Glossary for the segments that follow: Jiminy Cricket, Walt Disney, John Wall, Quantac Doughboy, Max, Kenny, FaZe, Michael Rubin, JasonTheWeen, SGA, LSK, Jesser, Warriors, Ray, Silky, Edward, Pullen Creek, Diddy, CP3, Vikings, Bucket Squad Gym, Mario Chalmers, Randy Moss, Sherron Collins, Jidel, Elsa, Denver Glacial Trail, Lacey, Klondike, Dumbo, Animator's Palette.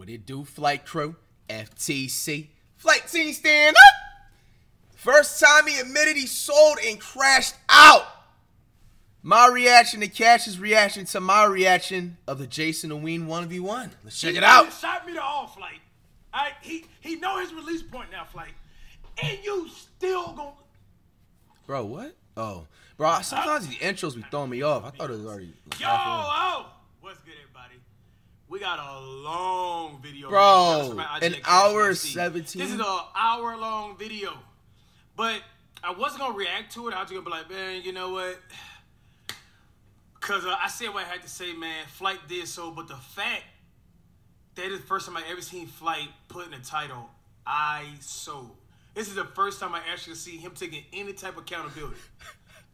What it do, flight crew? FTC. Flight team stand up! First time he admitted he sold and crashed out. My reaction to Cash's reaction to my reaction of the JasonTheWeen 1v1. Let's check it out. He shot me to all, Flight. He know his release point now, Flight. And you still gonna... Bro, what? Oh. Bro, sometimes the intros be throwing me off. I thought it was already... Yo, oh! What's good, everybody? We got a long video. Bro, an hour 17? This is an hour-long video. But I wasn't going to react to it. I was going to be like, man, you know what? Because I said what I had to say, man. Flight did so, but the fact that is the first time I ever seen Flight put in the title, I sold. This is the first time I actually see him taking any type of accountability.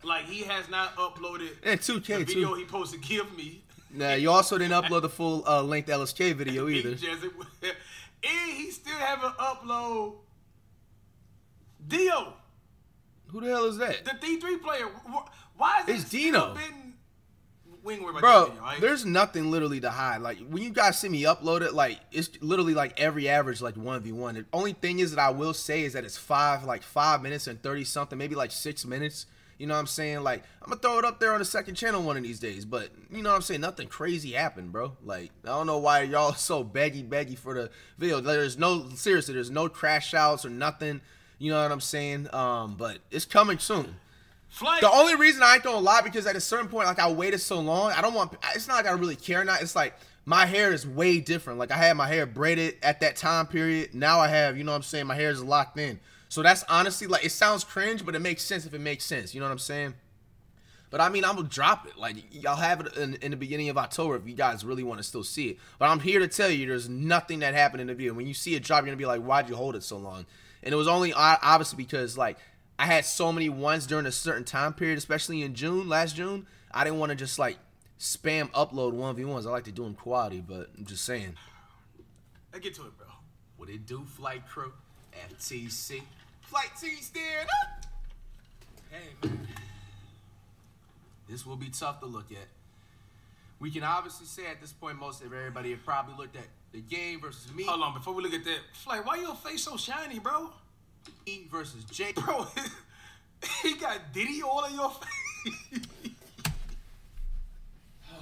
Like, he has not uploaded the video he supposed to give me. Nah, you also didn't upload the full length LSK video either. And he still haven't uploaded Dio. Who the hell is that? The D3 player. Why is it Dino? Bro, there's nothing literally to hide. Like, when you guys see me upload it, like, it's literally like every average, like 1v1. The only thing is that I will say is that it's five minutes and 30 something, maybe like 6 minutes. You know what I'm saying? Like, I'm gonna throw it up there on the second channel one of these days. But you know what I'm saying? Nothing crazy happened, bro. Like, I don't know why y'all so baggy for the video. There's no, seriously, there's no crash outs or nothing. You know what I'm saying? But it's coming soon. Flight. The only reason I ain't gonna lie, because at a certain point, like, I waited so long, I don't want, it's not like I really care now. It's like, my hair is way different. Like, I had my hair braided at that time period. Now I have, you know what I'm saying, my hair is locked in. So that's honestly, like, it sounds cringe, but it makes sense if it makes sense. You know what I'm saying? But, I mean, I'm going to drop it. Like, y'all have it in the beginning of October if you guys really want to still see it. But I'm here to tell you there's nothing that happened in the video. When you see it drop, you're going to be like, why'd you hold it so long? And it was only obviously because, like, I had so many ones during a certain time period, especially in June, last June. I didn't want to just, like, spam upload 1v1s. I like to do them quality, but I'm just saying. I get to it, bro. What it do, Flight Crew? FTC. Flight team stand up. Hey, man. This will be tough to look at. We can obviously say at this point, most of everybody have probably looked at the game versus me. Hold on, before we look at that. Flight, why your face so shiny, bro? E versus J. Bro, he got Diddy all in your face.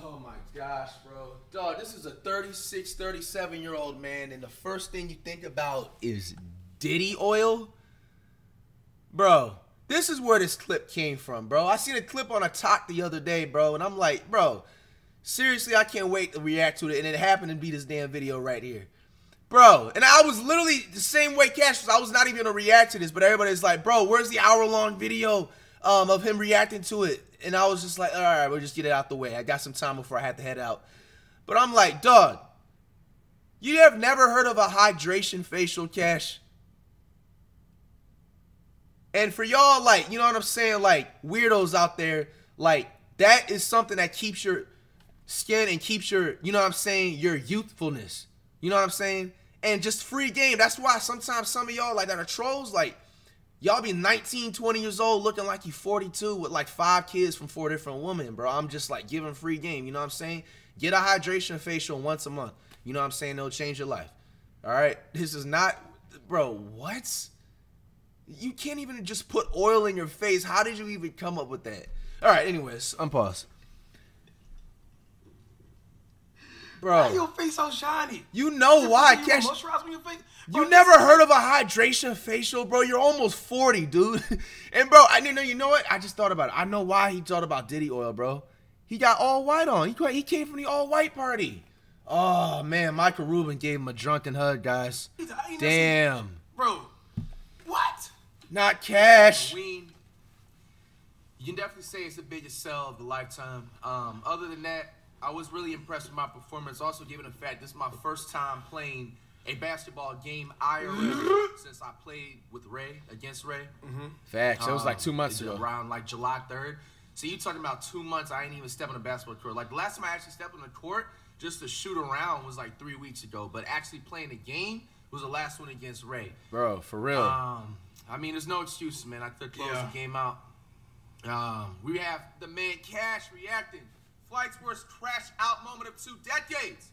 Oh my gosh, bro. Dog, this is a 36, 37-year-old man, and the first thing you think about is Diddy oil? Bro, this is where this clip came from, bro. I seen a clip on a talk the other day, bro, and I'm like, bro, seriously, I can't wait to react to it, and it happened to be this damn video right here. Bro, and I was literally the same way Cash was. I was not even going to react to this, but everybody's like, bro, where's the hour-long video of him reacting to it? And I was just like, all right, we'll just get it out the way. I got some time before I had to head out. But I'm like, dog, you have never heard of a hydration facial, Cash? And for y'all, like, you know what I'm saying, like, weirdos out there, like, that is something that keeps your skin and keeps your, you know what I'm saying, your youthfulness. You know what I'm saying? And just free game. That's why sometimes some of y'all, like, that are trolls, like, y'all be 19, 20 years old looking like you 42 with, like, 5 kids from 4 different women, bro. I'm just, like, giving free game. You know what I'm saying? Get a hydration facial once a month. You know what I'm saying? It'll change your life. All right? This is not, bro, what? You can't even just put oil in your face. How did you even come up with that? All right, anyways, unpause. Bro. Why your face so shiny? You know why, Cash. You never heard of a hydration facial, bro? You're almost 40, dude. And, bro, I didn't know. You know what? I just thought about it. I know why he thought about Diddy oil, bro. He got all white on. He came from the all-white party. Oh, man, Michael Rubin gave him a drunken hug, guys. Damn. Bro, what? Not Cash. You can definitely say it's the biggest sell of the lifetime. Other than that, I was really impressed with my performance. Also, given the fact this is my first time playing a basketball game IRL since I played with Ray, against Ray. Mm-hmm. Facts. That was like 2 months ago. Around like July 3rd. So you talking about 2 months, I ain't even stepped on the basketball court. Like, the last time I actually stepped on the court just to shoot around was like 3 weeks ago. But actually playing a game was the last one against Ray. Bro, for real. I mean, there's no excuses, man. I took the game out. We have the man Cash reacting. Flight's worst crash out moment of 2 decades.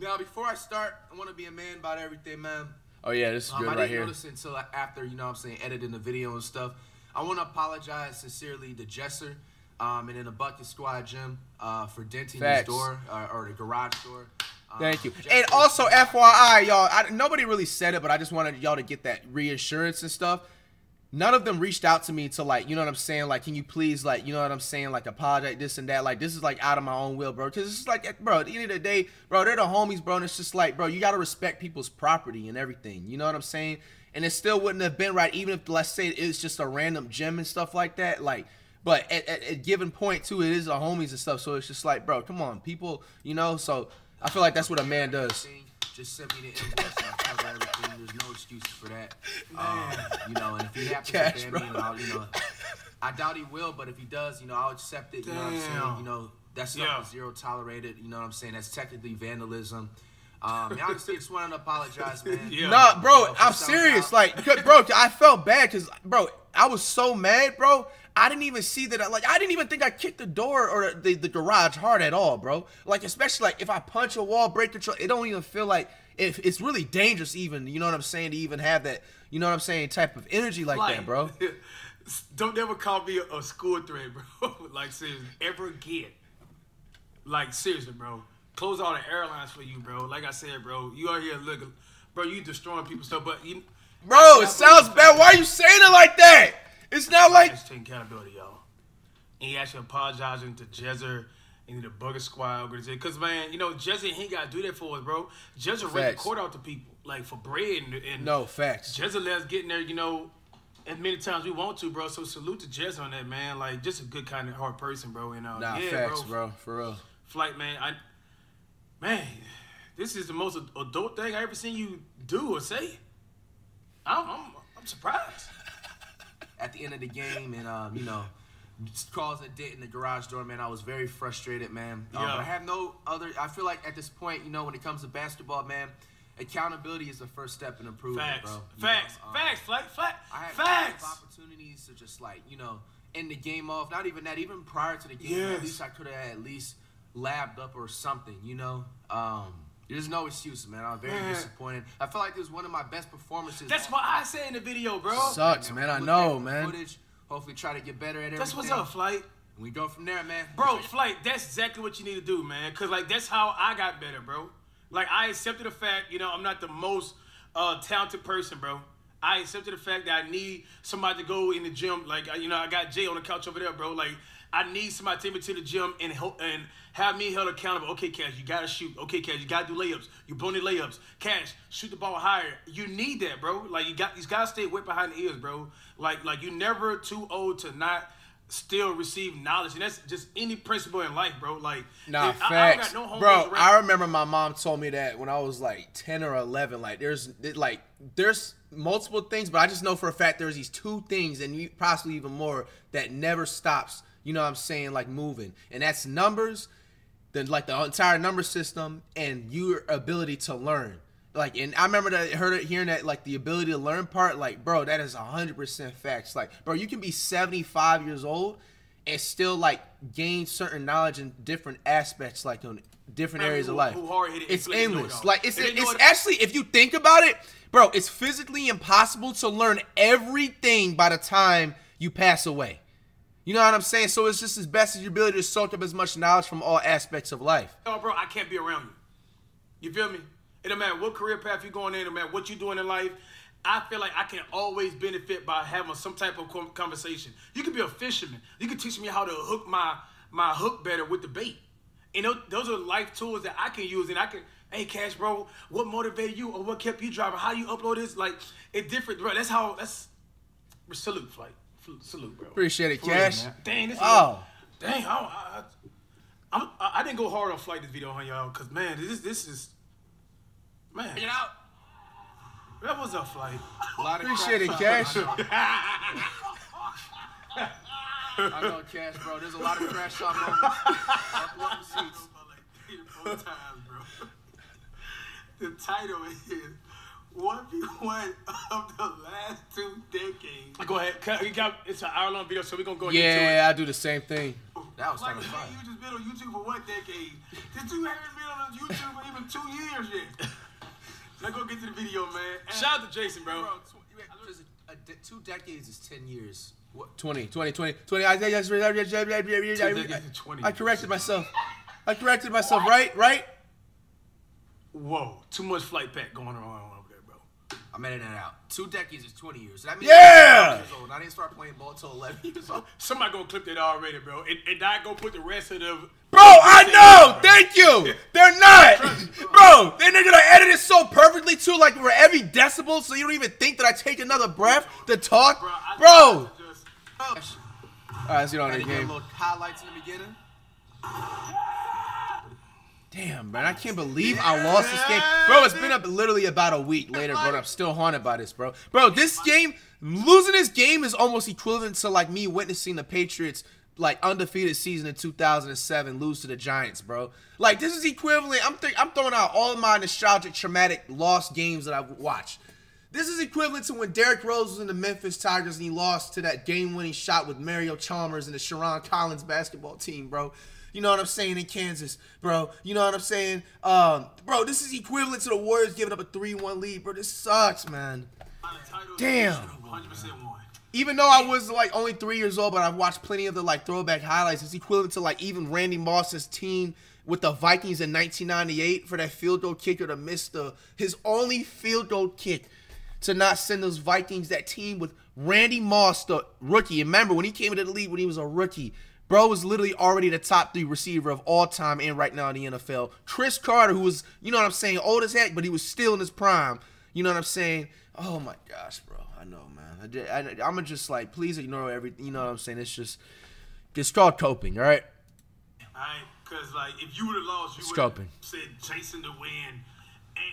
Now, before I start, I want to be a man about everything, man. Oh, yeah, this is good right here. I didn't notice until after, you know what I'm saying, editing the video and stuff. I want to apologize sincerely to Jesser and in the Bucket Squad Gym for denting his door or the garage door. Thank you. And also, FYI, y'all, nobody really said it, but I just wanted y'all to get that reassurance and stuff. None of them reached out to me to, like, you know what I'm saying? Like, can you please, like, you know what I'm saying? Like, apologize, this and that. Like, this is, like, out of my own will, bro. Because it's just like, bro, at the end of the day, bro, they're the homies, bro. And it's just like, bro, you got to respect people's property and everything. You know what I'm saying? And it still wouldn't have been right, even if, let's say, it's just a random gym and stuff like that. Like, but at a given point, too, it is the homies and stuff. So it's just like, bro, come on, people, you know? So I feel like that's what a man does. Just send me the invoice. I'll cover everything. There's no excuses for that. You know, and if he happens to ban me, I'll, you know, I doubt he will, but if he does, you know, I'll accept it. You know what I'm saying? You know, that's zero tolerated. You know what I'm saying? That's technically vandalism. And honestly, I just wanted to apologize, man. Nah, bro, I'm serious. Like, bro, I felt bad because, bro, I was so mad, bro. I didn't even see that. Like, I didn't even think I kicked the door or the garage hard at all, bro. Like, especially, like, if I punch a wall, break the truck, it don't even feel like it's really dangerous even, you know what I'm saying, to even have that, you know what I'm saying, type of energy like that, bro. Don't ever call me a school threat, bro. Like, seriously, ever again. Like, seriously, bro. Close all the airlines for you, bro. Like I said, bro, you out here looking, bro, you destroying people's stuff, but you... Bro, it sounds bad. Why are you saying it like that? It's not like... He's taking accountability, y'all. And he actually apologizing to Jesser and the Bucket Squad. Because, man, you know, Jesser, he ain't got to do that for us, bro. Jesser ran the court out to people, like, for bread. And no, facts. Jesser let us get in there, you know, as many times we want to, bro. So salute to Jesser on that, man. Like, just a good, kind of hard person, bro. And, yeah, facts, bro. For real. Flight, man. Man, this is the most adult thing I ever seen you do or say. I'm surprised. At the end of the game, and you know, just causing a dent in the garage door, man. I was very frustrated, man. But I have no other. I feel like at this point, you know, when it comes to basketball, man, accountability is the first step in improvement, bro. Facts. I had opportunities to just, like, you know, end the game off. Not even that. Even prior to the game, at least I could have at least labbed up or something, you know. There's no excuse, man. I'm very disappointed. I feel like this was one of my best performances. That's what I say in the video, bro. Sucks, man. I know, man. Footage. Hopefully try to get better at everything. That's what's up, Flight. We go from there, man. Bro, Flight, that's exactly what you need to do, man. Because, like, that's how I got better, bro. Like, I accepted the fact, you know, I'm not the most talented person, bro. I accepted the fact that I need somebody to go in the gym. Like, you know, I got Jay on the couch over there, bro. Like, I need somebody to take me to the gym and have me held accountable. Okay, Cash, you got to shoot. Okay, Cash, you got to do layups. You're blowing the layups. Cash, shoot the ball higher. You need that, bro. Like, you got to stay wet behind the ears, bro. Like you're never too old to not still receive knowledge. And that's just any principle in life, bro. Like, nah, facts. Bro, I remember my mom told me that when I was, like, 10 or 11. Like, there's multiple things, but I just know for a fact there's these two things and possibly even more that never stops. You know what I'm saying? Like, moving. And that's numbers, like the entire number system, and your ability to learn. Like, and I remember hearing that, like, the ability to learn part, like, bro, that is 100% facts. Like, bro, you can be 75 years old and still, like, gain certain knowledge in different aspects, like, on different areas of life. It's endless. Like, it's actually, if you think about it, bro, it's physically impossible to learn everything by the time you pass away. You know what I'm saying? So it's just as best as your ability to soak up as much knowledge from all aspects of life. No, bro, I can't be around you. You feel me? It don't matter what career path you're going in, it don't matter what you're doing in life. I feel like I can always benefit by having some type of conversation. You could be a fisherman. You could teach me how to hook my hook better with the bait. And those are life tools that I can use. And I can, hey, Cash, bro, what motivated you or what kept you driving? How you upload this? Like, it's different, bro. That's salute, Flight. Salute, bro. Appreciate it, Cash. Dang, this is I didn't go hard on Flight this video on y'all, cause man, this is man. Get out. That was a Flight. A lot of appreciate it, Cash. I know, Cash, bro. There's a lot of crash shot moments. Like 3 or 4 times, bro. The title is 1v1 of the last 2 decades. Go ahead. It's an hour-long video, so we're going to go into it. Yeah, I do the same thing. That was kind of fun. You just been on YouTube for what decade? This dude haven't been on YouTube for even 2 years yet. Let's go get to the video, man. And shout out to Jason, bro. Two decades is 10 years. What? 20. I corrected myself. What? Right? Whoa, too much flight pack going on over there, bro. I'm editing it out. 2 decades is 20 years. So that means yeah! I'm 11 years old. I didn't start playing ball till 11 years old. Somebody gonna clip that already, bro. And I go put the rest of the... Bro, I know! Thank you! They're not! Bro, then they're gonna edit it so perfectly, too, like for every decibel, so you don't even think that I take another breath to talk. Bro! Alright, let's get on the game. Little highlights in the beginning. Damn, man, I can't believe I lost this game. Bro, it's been up literally about a week later, bro, and I'm still haunted by this, bro. Bro, this game, losing this game is almost equivalent to, like, me witnessing the Patriots, like, undefeated season in 2007 lose to the Giants, bro. Like, this is equivalent. I'm throwing out all of my nostalgic, traumatic, lost games that I've watched. This is equivalent to when Derrick Rose was in the Memphis Tigers and he lost to that game-winning shot with Mario Chalmers and the Sherron Collins basketball team, bro. You know what I'm saying? In Kansas, bro. You know what I'm saying? Bro, this is equivalent to the Warriors giving up a 3-1 lead, bro. This sucks, man. Damn. 100% won. Even though I was, like, only 3 years old, but I've watched plenty of the, like, throwback highlights. It's equivalent to, like, even Randy Moss's team with the Vikings in 1998 for that field goal kicker to miss his only field goal kick to not send those Vikings, that team with Randy Moss, the rookie. Remember, when he came into the league when he was a rookie, bro was literally already the top 3 receiver of all time and right now in the NFL. Cris Carter, who was, you know what I'm saying, old as heck, but he was still in his prime. You know what I'm saying? Oh, my gosh, bro. I know, man. I'm going to just, like, please ignore everything. You know what I'm saying? It's just, it's called coping, all right? All right, because, like, if you would have lost, you would have said JasonTheWeen,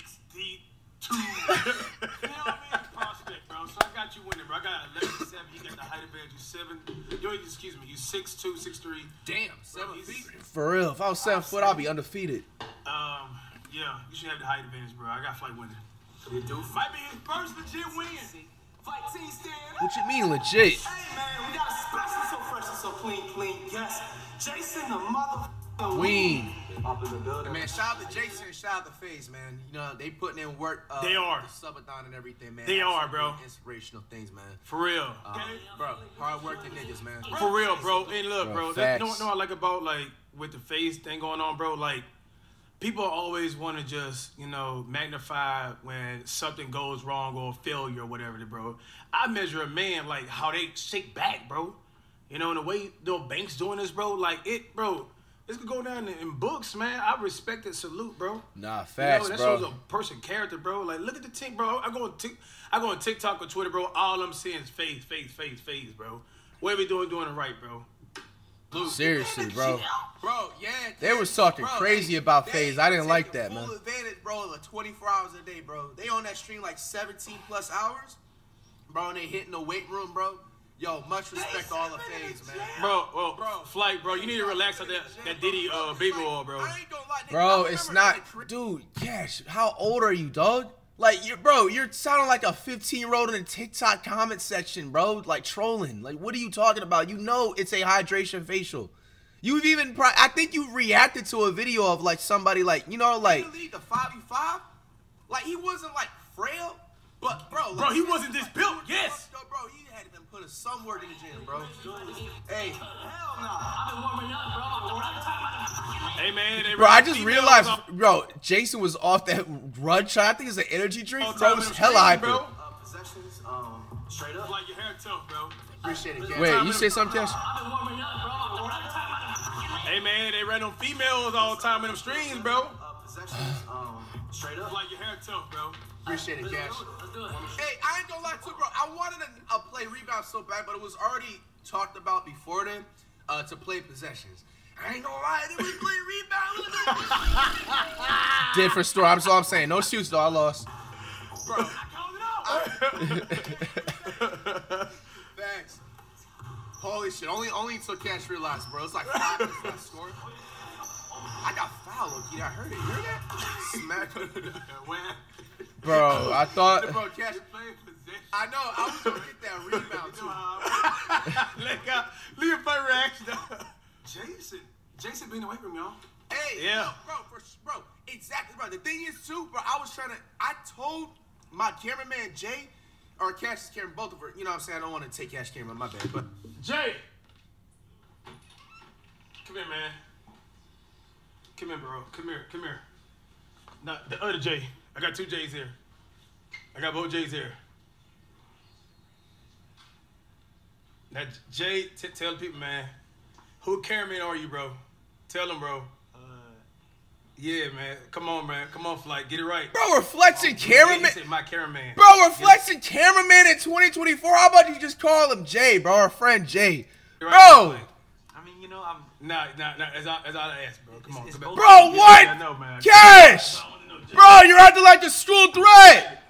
XD2. You know what I mean? Prospect, bro. So I got you winning, bro. I got 11-7. You got the height advantage. You 7. You excuse me. You 6'2", 6'3". Damn, 7 feet. For real. If I was 7 foot, I'd be undefeated. Yeah, you should have the height advantage, bro. I got flight winning. You do? Might be his first legit win. What you mean legit? Hey man, we got a special so fresh and so clean, yes. Jason the motherfucking Ween. Man, shout out to Jason and shout out to FaZe, man. You know, they putting in work they are the subathon and everything, man. They are, bro. Inspirational things, man. For real. Bro, hard working niggas, man. For real, bro. And look, bro, that's know I like about like with the FaZe thing going on, bro, like people always want to just, you know, magnify when something goes wrong or failure or whatever, bro. I measure a man, like, how they shake back, bro. You know, and the way the bank's doing this, bro, like, it, bro, this could go down in books, man. I respect and salute, bro. Nah, facts, bro. You know, that shows a person character, bro. Like, look at the team, bro. I go on TikTok or Twitter, bro. All I'm seeing is face, bro. What we doing it right, bro. Seriously, bro. Bro, yeah. They was talking crazy about FaZe. I didn't like that, man. Full advantage, bro, of 24 hours a day, bro. They on that stream like 17+ hours, bro, and they hitting the weight room, bro. Yo, much respect to all the FaZe, man. Bro, Flight, bro, you need to relax on that Diddy baby oil, bro. I ain't gonna lie, bro, it's not, dude. Gosh, how old are you, dog? Like, you're sounding like a 15-year-old in a TikTok comment section, bro. Like, trolling. Like, what are you talking about? You know it's a hydration facial. You've even, I think you reacted to a video of, like, somebody, like, you know, like. He lead the 5v5? Like, he wasn't, like, frail, but, bro. Like, bro, he wasn't this built, yes. Though, bro, he had been put somewhere in the gym, bro. Hey. Hell no. I've been warming up, bro. Hey man, bro, I just realized, bro, Jason was off that run shot. I think it's an energy drink. Bro, it was hella hyper. Bro. Possessions, straight up. Like your hair tough, bro. Appreciate it, guys. Wait, you say something, Cash? Hey man, they ran on females all the time in them streams, bro. Possessions, straight up. Like your hair tough, bro. Appreciate it, Cash. Hey, I ain't gonna lie to you, bro. I wanted to play rebound so bad, but it was already talked about before then to play possessions. I ain't gonna lie, they was playing rebound. Different story. That's all I'm saying. No shoots, though. I lost. Bro, I called it out. Thanks. Holy shit. Only until Cash realized, bro. It's like 5 minutes left scoring. I got fouled, Loki. I heard it. You heard that? Smack under the wham. Bro, I thought. Bro, Cash playing possession. I know. I was gonna get that rebound, too. Look at my reaction. Jason been away from y'all. Hey, yeah, bro, exactly, bro. The thing is, too, bro, I told my cameraman, Jay, or Cash's camera, both of her, you know what I'm saying? I don't want to take Cash's camera, my bad, but. Jay! Come here, man. Come here, bro. Come here. No, the other Jay. I got two Jays here. I got both Jays here. Now, Jay, tell the people, man, who cameraman are you, bro? Tell them, bro. Yeah, man. Come on, man. Come on, Flight. Get it right. Bro, reflection cameraman. My cameraman. Bro, reflection cameraman in 2024. How about you just call him Jay, bro? Our friend Jay. Bro. Right, I mean, you know, I'm. Nah. That's all I ask, bro. Come on. Bro, what? I know, man. Cash. Bro, you're acting like the school threat.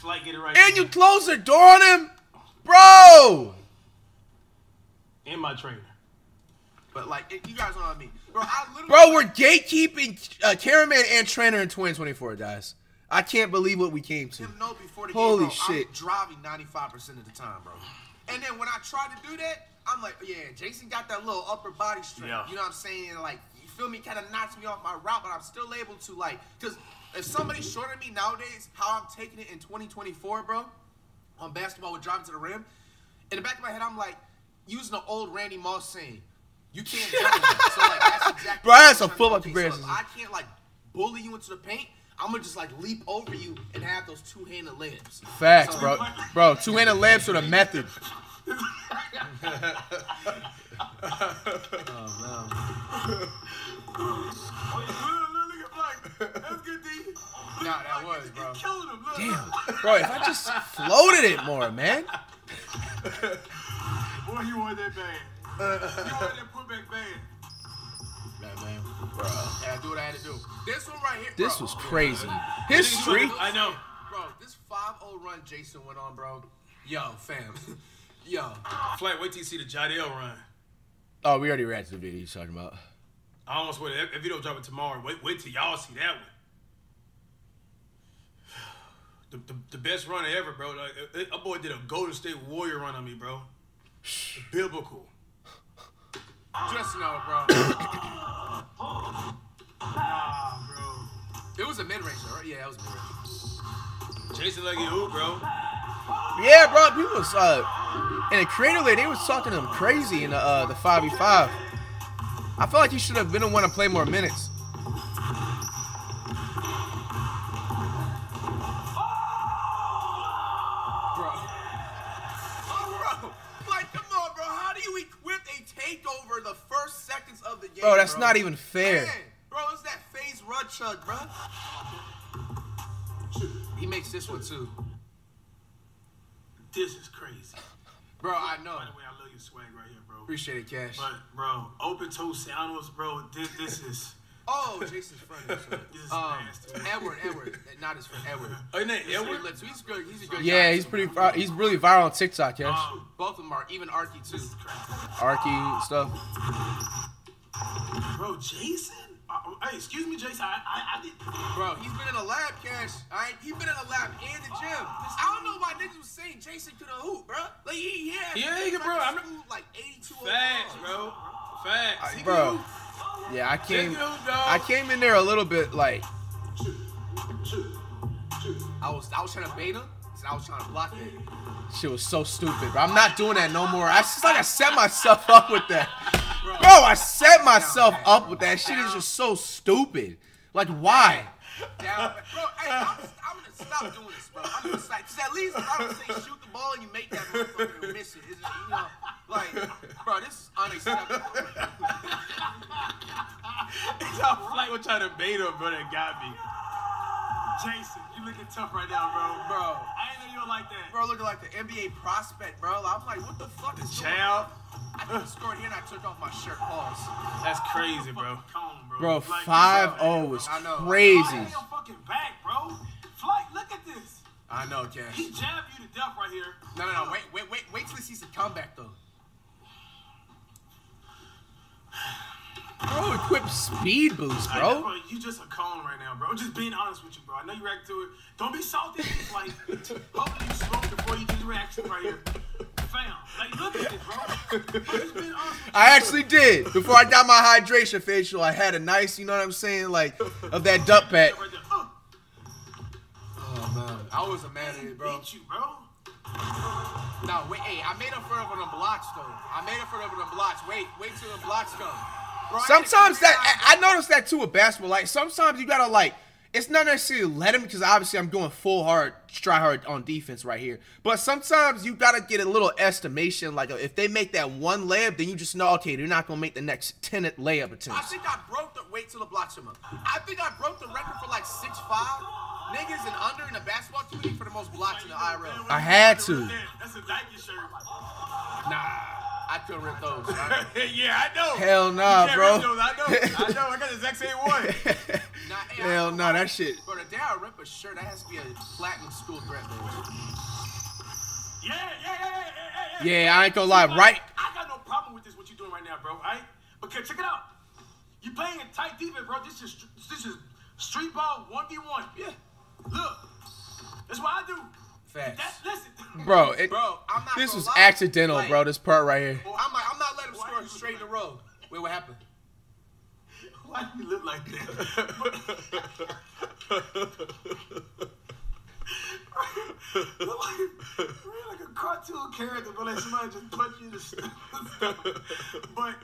Flight, get it right. And you close the door on him? Bro. And my trainer. But, like, you guys know what I mean. Bro, we're gatekeeping cameraman and trainer in 2024, guys. I can't believe what we came to. Holy shit. I'm driving 95% of the time, bro. And then when I try to do that, I'm like, yeah, Jason got that little upper body strength. Yeah. You know what I'm saying? Like, you feel me? Kind of knocks me off my route, but I'm still able to, like, because if somebody's shorter than me nowadays, how I'm taking it in 2024, bro, on basketball with driving to the rim, in the back of my head, I'm like, using the old Randy Moss saying, you can't jump him. So, like, that's exactly bro, that's a football comparison. So I can't, like, bully you into the paint. I'm going to just, like, leap over you and have those two-handed layups. Facts, so, bro. Bro, two-handed layups are the method. Oh, no. That's good, D. Nah, that was, bro. Damn. Bro, if I just floated it more, man. Boy, you want that bad. This was crazy. His streak. I know. Bro, this 5-0 run Jason went on, bro. Yo, fam. Yo. Flight, wait till you see the Jidel run. Oh, we already reacted to the video he's talking about. I almost wait. If you don't drop it tomorrow, wait till y'all see that one. The best run ever, bro. Like, a boy did a Golden State Warrior run on me, bro. Biblical. Just now, bro. Nah, bro. It was a mid-range, right? Yeah, it was mid-range. Jason Leggy who, bro? Yeah, bro. People was in the creator league, they was talking to him crazy in the 5v5. I feel like he should have been the one to play more minutes. Bro, that's not even fair. Man, bro, it's that FaZe run chug, bro. He makes this one, too. This is crazy. Bro, I know. By the way, I love your swag right here, bro. Appreciate it, Cash. But, bro, open-toe sandals, bro, this is... Oh, Jason's friend. This is nasty. Edward. Not his friend, Edward. Oh, isn't that Edward? He's good. He's a good guy. Yeah, he's pretty. He's really viral on TikTok, Cash. Both of them are. Even Arky, too. Arky stuff. Bro, Jason? Hey, excuse me, Jason. I did. Bro, he's been in a lab, Cash. All right, he's been in a lab and the gym. I don't know why niggas was saying Jason to the hoop, bro. Like, yeah, bro. I'm like 82. Facts, bro. Facts, bro. Yeah, I came in there a little bit like. I was trying to bait him. I was trying to block it. Shit was so stupid, bro. I'm not doing that no more. It's just like I set myself up with that. Bro, I set myself up with that. Shit is just so stupid. Like, why? Down. Bro, hey, I'm going to stop doing this, bro. I'm just like, at least I would say shoot the ball and you make that motherfucker miss it. You know, like, bro, this is unacceptable. It's how Flight was trying to bait him, bro. That got me. Jason, you looking tough right now, bro. Bro, I ain't know you were like that. Bro, looking like the NBA prospect, bro. I'm like, what the fuck is going on? I scored here and I took off my shirt. Pause. That's crazy, bro. Cone, bro, 5-0 was crazy. I know. Fucking back, bro. Flight, look at this. I know, Cash. He jabbed you to death right here. No. Wait till he sees the comeback, though. Bro, equip speed boost, bro. I know, bro. You just a cone right now, bro. I'm just being honest with you, bro. I know you react to it. Don't be salty. Like, hopefully you smoke before you do the reaction right here. found. Like, look at this, bro. It's been awesome. I actually did. Before I got my hydration facial, I had a nice, you know what I'm saying, like, of that duck pack. Oh, man. I was a man at it, bro. Beat you, bro. Nah, wait, hey, I made up for it on the blocks, though. I made up for it on the blocks. Wait till the blocks come. Bro, sometimes I noticed that, too, with basketball. Like, sometimes you gotta, like, it's not necessarily let him, because obviously I'm going full hard, try hard on defense right here. But sometimes you got to get a little estimation. Like, if they make that one layup, then you just know, okay, they're not going to make the next 10 layup attempt. I think I broke the, wait till the blocks come up. I think I broke the record for like 6'5 niggas and under in the basketball community for the most blocks in the IRL. I had to. That's a Nike shirt. Nah. I couldn't rip those. Yeah, I know. Hell nah, bro. Rip those. I know. I know. I got the exact same one. Nah, hey, hell no, nah, that shit. Bro, the day I rip a shirt, that has to be a platinum school threat, bro. Yeah, I ain't gonna lie, right? I got no problem with this, what you doing right now, bro, all right? Okay, check it out. You playing a tight defense, bro. This is street ball 1v1. Yeah. Look, that's what I do. Bro, this was accidental, like, bro. This part right here. Well, I'm not letting him score straight in a row. Wait, what happened? Why do you look like that? You're like a cartoon character, but like somebody just punched you in the stomach. But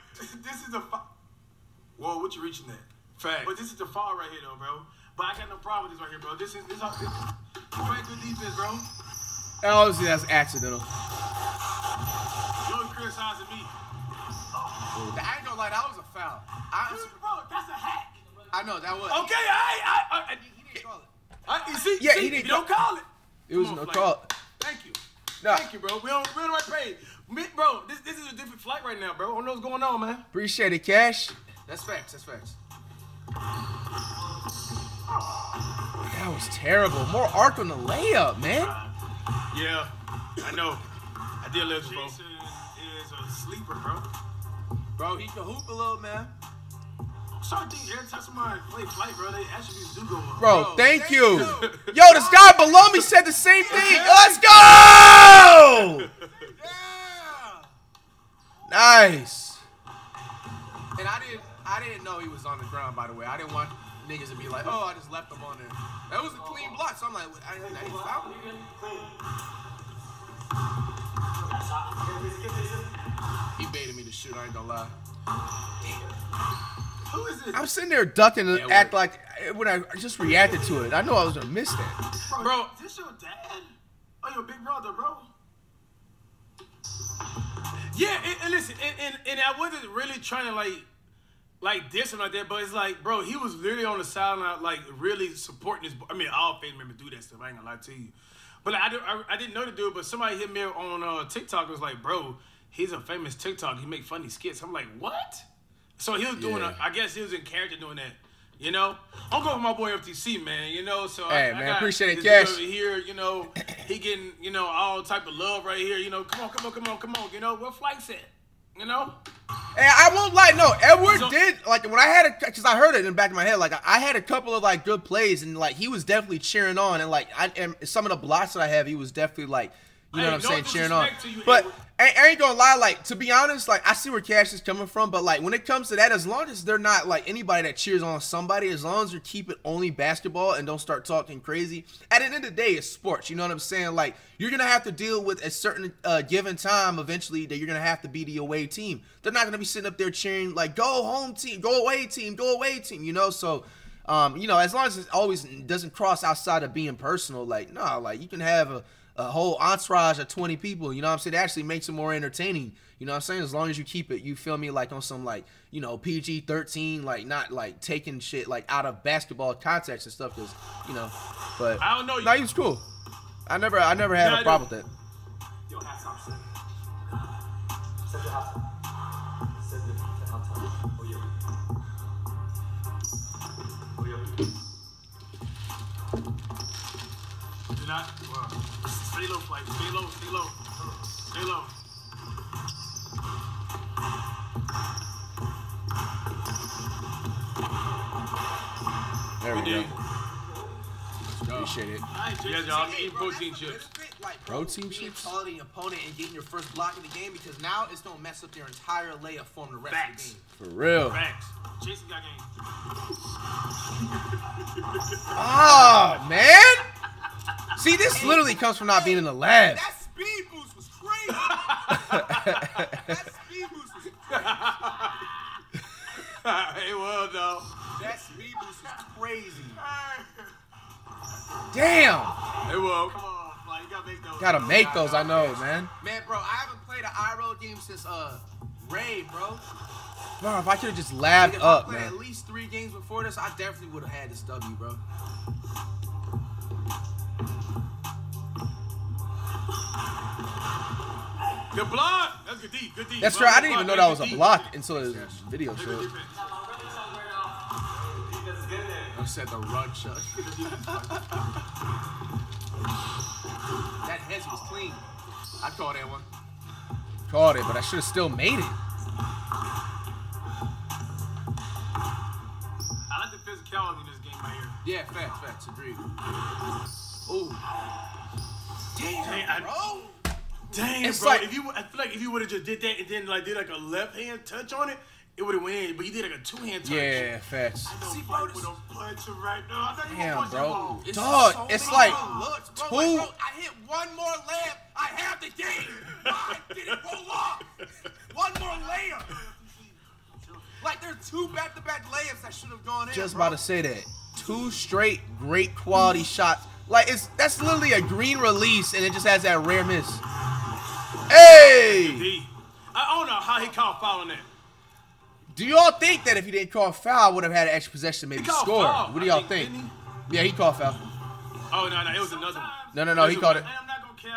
this is a foul. Whoa, what you reaching at? Fact. But this is the foul right here, though, bro. But I got no problem with this right here, bro. This is right good defense, bro. Obviously, that's accidental. You're criticizing me. I ain't gonna lie, that was a foul. Bro, that's a hack. I know, that was. Okay, I he didn't call it. He didn't call it. It was no call. Thank you. No. Thank you, bro. We're on the right page. Bro, this is a different flight right now, bro. I don't know what's going on, man. Appreciate it, Cash. That's facts, that's facts. That was terrible. More arc on the layup, man. Yeah, I know. I did listen, bro. Jason is a sleeper, bro. Bro, he can hoop a little, man. I'm starting to think every time somebody plays flight, bro, they attributes do go on. Bro, thank you. Yo, this guy below me said the same thing. Let's go! Yeah. Nice. And I didn't know he was on the ground, by the way. I didn't want niggas to be like, oh, I just left him on there. That was a clean block, so I'm like, I ain't fouled him. He baited me to shoot, I ain't gonna lie. Damn. Who is this? I'm sitting there ducking and act like when I just reacted to it. I know I was gonna miss that. Bro, is this your dad? Oh, your big brother, bro. Yeah, and listen, and I wasn't really trying to like this and like that, but it's like, bro, he was literally on the sideline, like, really supporting his. I mean, all FaZe members do that stuff. I ain't gonna lie to you. But like, I didn't know the dude, but somebody hit me on TikTok and was like, bro, he's a famous TikTok. He make funny skits. I'm like, what? So he was doing, I guess he was in character doing that, you know? I'm going for my boy FTC, man, you know? So hey, man, I appreciate it, Cash. Over here, you know, he getting, you know, all type of love right here. You know, come on, you know? What flight's at? You know? And I won't lie, no, Edward did, like, when I had it, because I heard it in the back of my head, like, I had a couple of, like, good plays, and, like, he was definitely cheering on, and, like, some of the blocks that I have, he was definitely, like, you know what I'm saying, cheering on. But I ain't gonna lie, like, to be honest, like, I see where Cash is coming from, but, like, when it comes to that, as long as they're not, like, anybody that cheers on somebody, as long as you keep it only basketball and don't start talking crazy, at the end of the day, it's sports, you know what I'm saying? Like, you're gonna have to deal with a certain given time eventually that you're gonna have to be the away team. They're not gonna be sitting up there cheering, like, go home team, go away team, go away team, you know? So, you know, as long as it always doesn't cross outside of being personal, like, nah, like, you can have a whole entourage of 20 people, you know what I'm saying? It actually makes it more entertaining, you know what I'm saying? As long as you keep it, you feel me, like on some, like, you know, PG-13, like, not like taking shit like out of basketball context and stuff, because, you know, but I don't know. No, he was cool. I never had a problem with that. Yo, that's awesome. Stay low, like, stay low. There we go. Appreciate it. All right, yeah, y'all, I'm eating protein chips. like protein chips, a quality opponent and getting your first block in the game, because now it's gonna mess up your entire layup form the rest of the game. For real. Facts. Jason got game. Oh man. See, this literally comes from not being in the lab. That speed boost was crazy. That speed boost was crazy. Hey, well though. That speed boost was crazy. Damn. Hey, well. Come on. Like, you gotta make those. Gotta make those, I know, man. Man, bro, I haven't played an iRoad game since Ray, bro. Bro, if I could have just labbed up, man. If I played at least 3 games before this, I definitely would have had this W, bro. Good block. That's good D. Good D. That's right. I didn't even know that was a block until the video showed. I said the rug shot. That hedge was clean. I called that one. Called it, but I should have still made it. I like the physicality in this game right here. Yeah, facts, facts, agreed. Ooh. Damn, bro. Damn, it's bro. Like, if you, I feel like if you would have just did that and then like did like a left hand touch on it, it would have went in, but you did like a 2-hand touch. Yeah, facts. See, bro, this... right now. Damn, bro. It's dog, so it's like looks, bro. 2. Like, bro, I hit 1 more layup. I have the game. Why did it roll off? 1 more layup. Like, there's 2 back-to-back layups that should have gone in. Just about to say that. 2 straight, great quality shots. Like, it's that's literally a green release, and it just has that rare miss. Hey! I don't know how he caught fouling that. Do y'all think that if he didn't call foul, would have had an extra possession, maybe score? Foul. What do y'all think? He? Yeah, he called foul. Oh no, no, it was another one. No, no, no, he called it. And I'm not gonna care.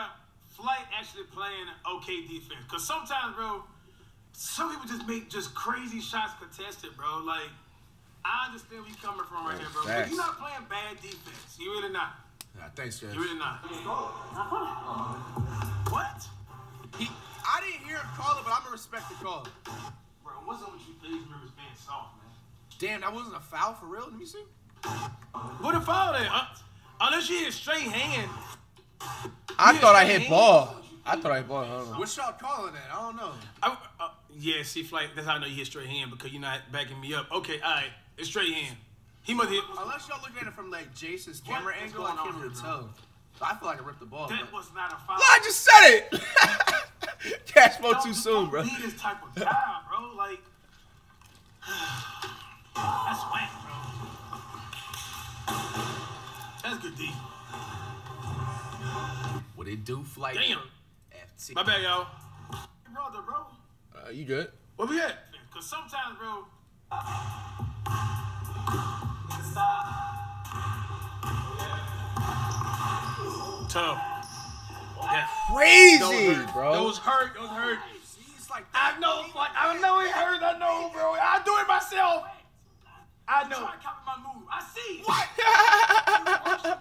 Flight actually playing okay defense, cause sometimes, bro, some people just make just crazy shots contested, bro. Like, I understand where you're coming from right there, bro. But you're not playing bad defense. You really not. Nah, thanks, guys. You really not. What? I didn't hear him call it, but I'm gonna respect the call. What's up with you please members being soft, man? Damn, that wasn't a foul for real? Let me see. What a foul there? Unless you hit straight hand. I thought I hit ball. I thought I hit ball. I don't know. What y'all calling that? I don't know. Yeah, see, Flight, that's how I know you hit straight hand, because you're not backing me up. Okay, all right. It's straight hand. He must hit. Unless y'all looking at it from, like, Jason's camera angle, I can't really tell. So I feel like I ripped the ball. That was not a foul. No, I just said it. Cash flow too soon, bro. Don't be this type of guy, bro. Like, that's whack, bro. That's good D. What it do, Flight? Damn. FT. My bad, y'all. Brother, bro. You good? Where we at? Because sometimes, bro. Tough. Yeah. Crazy, bro. That was hurt. That was hurt. Jeez, like, I know, like, I know it hurt. I know, bro. I do it myself. I know. Try to copy my move. I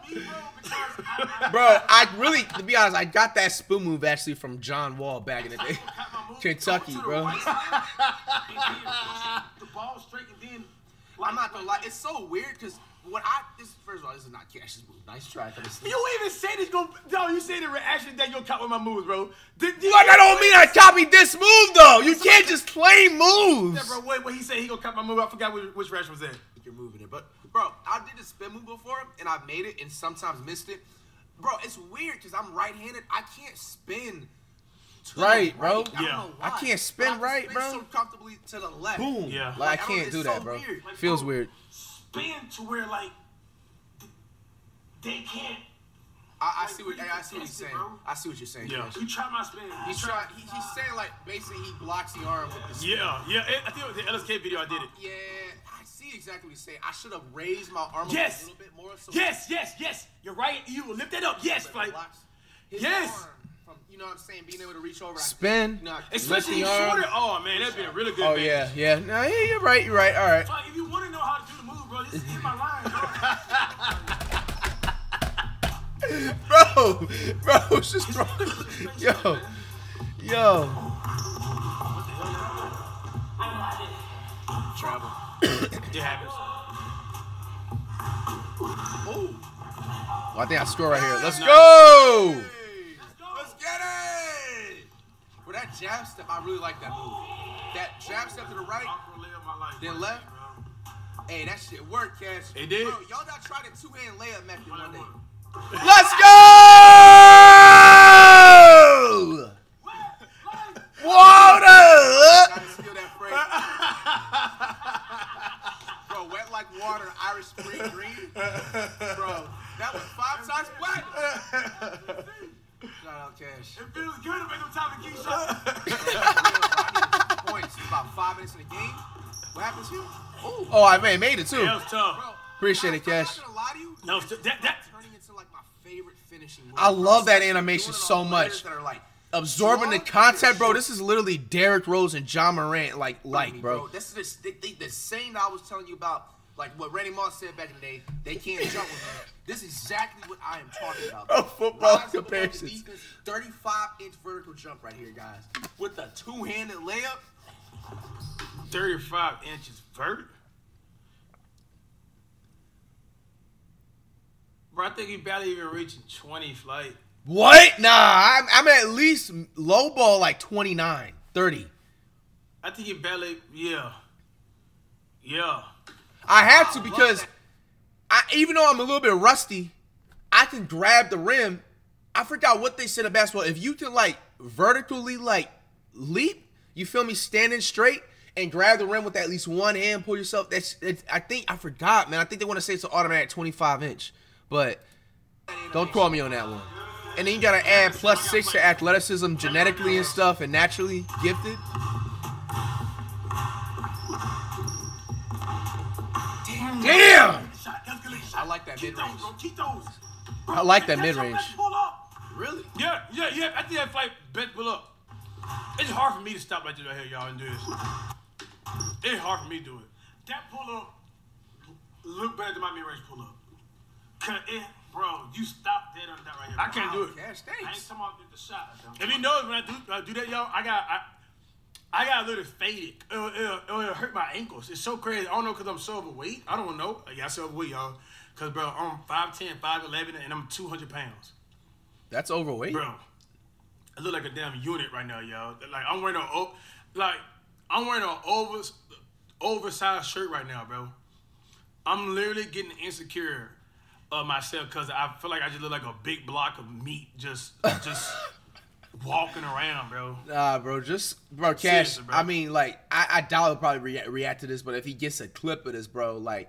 see. What? Bro, I really, to be honest, I got that spoon move actually from John Wall back in the day, Kentucky, bro. The ball straight and then. I'm not gonna lie, it's so weird because. What I, this, first of all, this is not Cash's move. Nice try. You even said it's gonna, no, you said the reaction that you'll cop with my moves, bro. Like, I don't mean I copied this move, though. You can't just claim moves. Yeah, bro, wait, he said he gonna cop my move. I forgot which reaction was that. You're moving it, but, bro, I did the spin move before, and I made it and sometimes missed it. Bro, it's weird because I'm right-handed. I can't spin. Right, bro. Yeah. I can't spin right, bro. I can spin so comfortably to the left. Boom. Yeah. Like, I can't do that, bro. Weird. Like, feels weird. Been to where like they can't. I see what you're saying. I see what you're saying. Yeah. You try my spin. He's saying like basically he blocks the arm with the spin. Yeah, yeah. I think it was the LSK video I did it. Yeah, I see exactly what he's saying. I should have raised my arm a little bit more. So yes. You're right. You will lift that up. Yes, like yes. You know what I'm saying? Being able to reach over. Spin. You know, especially you shorter. Oh, man, that'd be a really good thing. Oh, yeah. No, yeah, you're right. You're right. All right. So, if you want to know how to do the move, bro, this is in my line, bro. Bro, it's just wrong. Yo. What the hell? Travel. It happens. Oh. Well, I think I score right here. Let's go. jab step, I really like that move. That jab step to the right, then left. Hey, that shit worked, Cash. It did. Y'all gotta try the two-hand layup method one day. Let's go! Water! Gotta steal that phrase. Bro, wet like water, Irish Spring green. Bro, that was 5 times wet. Shout out Cash. It feels good to make them top of the key shot. Points. About 5 minutes in the game. What happened to you? Ooh. Oh, I made it too. Yeah, that was tough. Bro, appreciate it, Cash. I'm not gonna lie to you. No, that's turning into like my favorite finishing move. I love that animation so much. That are like absorbing the content, bro. This is literally Derrick Rose and John Morant, bro. This is the same that I was telling you about, like what Randy Moss said back in the day. They can't jump with me. This is exactly what I am talking about. Bro. Football comparisons. 35-inch vertical jump right here, guys, with a two-handed layup. 35 inches vert. Bro, I think he barely even reaching 20 flight. What? Nah, I'm at least low ball like 29, 30. I think he barely, yeah. I have to because even though I'm a little bit rusty, I can grab the rim. I forgot what they said in basketball. If you can like vertically like leap, you feel me, standing straight and grab the rim with at least one hand, pull yourself. I forgot, man. I think they want to say it's an automatic 25-inch, but don't call me on that one. And then you gotta add +6 to athleticism, genetically and stuff, and naturally gifted. Damn! I like that mid-range. I like that mid-range. Really? Yeah. I think that fight bent below. It's hard for me to stop right there, y'all, and do this. It's hard for me to do it. That pull-up look better than my mid-range pull-up. Bro, you stop dead on that right here. I can't do it. Cash, thanks. I ain't come out with the shot. If you know when I do that, y'all, I got a little faded. It'll hurt my ankles. It's so crazy. I don't know because I'm so overweight. I don't know. Yeah, I'm so overweight, y'all. Because, bro, I'm 5'10", 5'11", and I'm 200 pounds. That's overweight? Bro. I look like a damn unit right now, y'all. Like I'm wearing an oversized shirt right now, bro. I'm literally getting insecure of myself because I feel like I just look like a big block of meat just walking around, bro. Nah, bro, Cash. Seriously, bro. I mean, like I doubt he'll probably react to this, but if he gets a clip of this, bro, like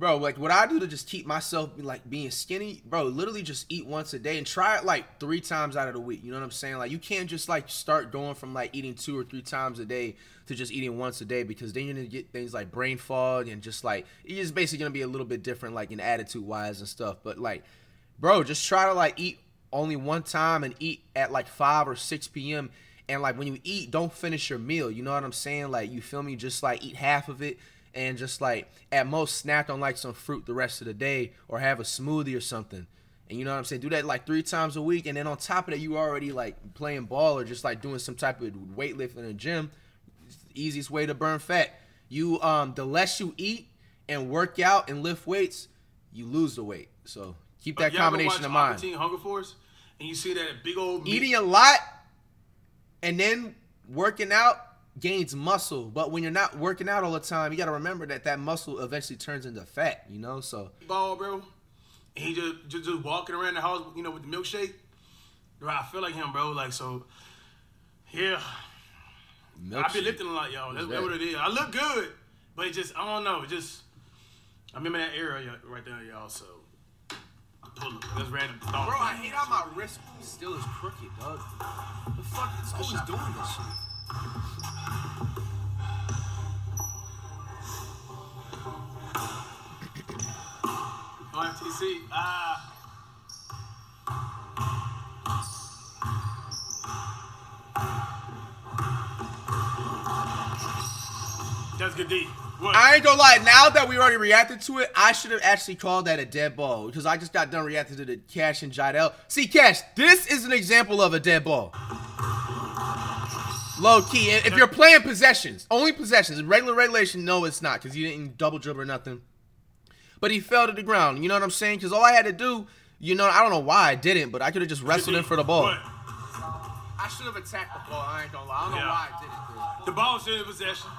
what I do to just keep myself like being skinny, bro, literally just eat once a day and try it like 3 times out of the week. You know what I'm saying? Like you can't just like start going from like eating 2 or 3 times a day to just eating once a day because then you're going to get things like brain fog and just like you're just basically going to be a little bit different like in attitude wise and stuff. But like, bro, just try to like eat only 1 time and eat at like 5 or 6 p.m. And like when you eat, don't finish your meal. You know what I'm saying? Like you feel me? Just like eat half of it. And just like at most snack on like some fruit the rest of the day or have a smoothie or something. And you know what I'm saying? Do that like 3 times a week. And then on top of that, you already like playing ball or just like doing some type of weightlifting in the gym. It's the easiest way to burn fat. You the less you eat and work out and lift weights, you lose the weight. So keep that combination in mind. Hunger Force, and you see that big old meat. Eating a lot and then working out gains muscle, but when you're not working out all the time, you gotta remember that that muscle eventually turns into fat, you know. So ball, bro, and he just walking around the house, you know, with the milkshake. Bro, I feel like him, bro. Like so, yeah. I've been lifting a lot, y'all. That's what it is. I look good, but it just I don't know. It just I remember that era right there, y'all. So pull up. That's random. Bro, I hate how my wrist still is crooked, dog. The fuck is always doing this shit. RTC, That's good D. What? I ain't gonna lie, now that we already reacted to it, I should have actually called that a dead ball because I just got done reacting to the Cash and Jidel. See, Cash, this is an example of a dead ball. Low key. If you're playing possessions, only possessions, regular regulation, no, it's not because you didn't double dribble or nothing. But he fell to the ground. You know what I'm saying? Because all I had to do, you know, I don't know why I didn't, but I could have just wrestled in for the ball. What? I should have attacked the ball. I ain't gonna lie. I don't know why I didn't. The ball was still in possession.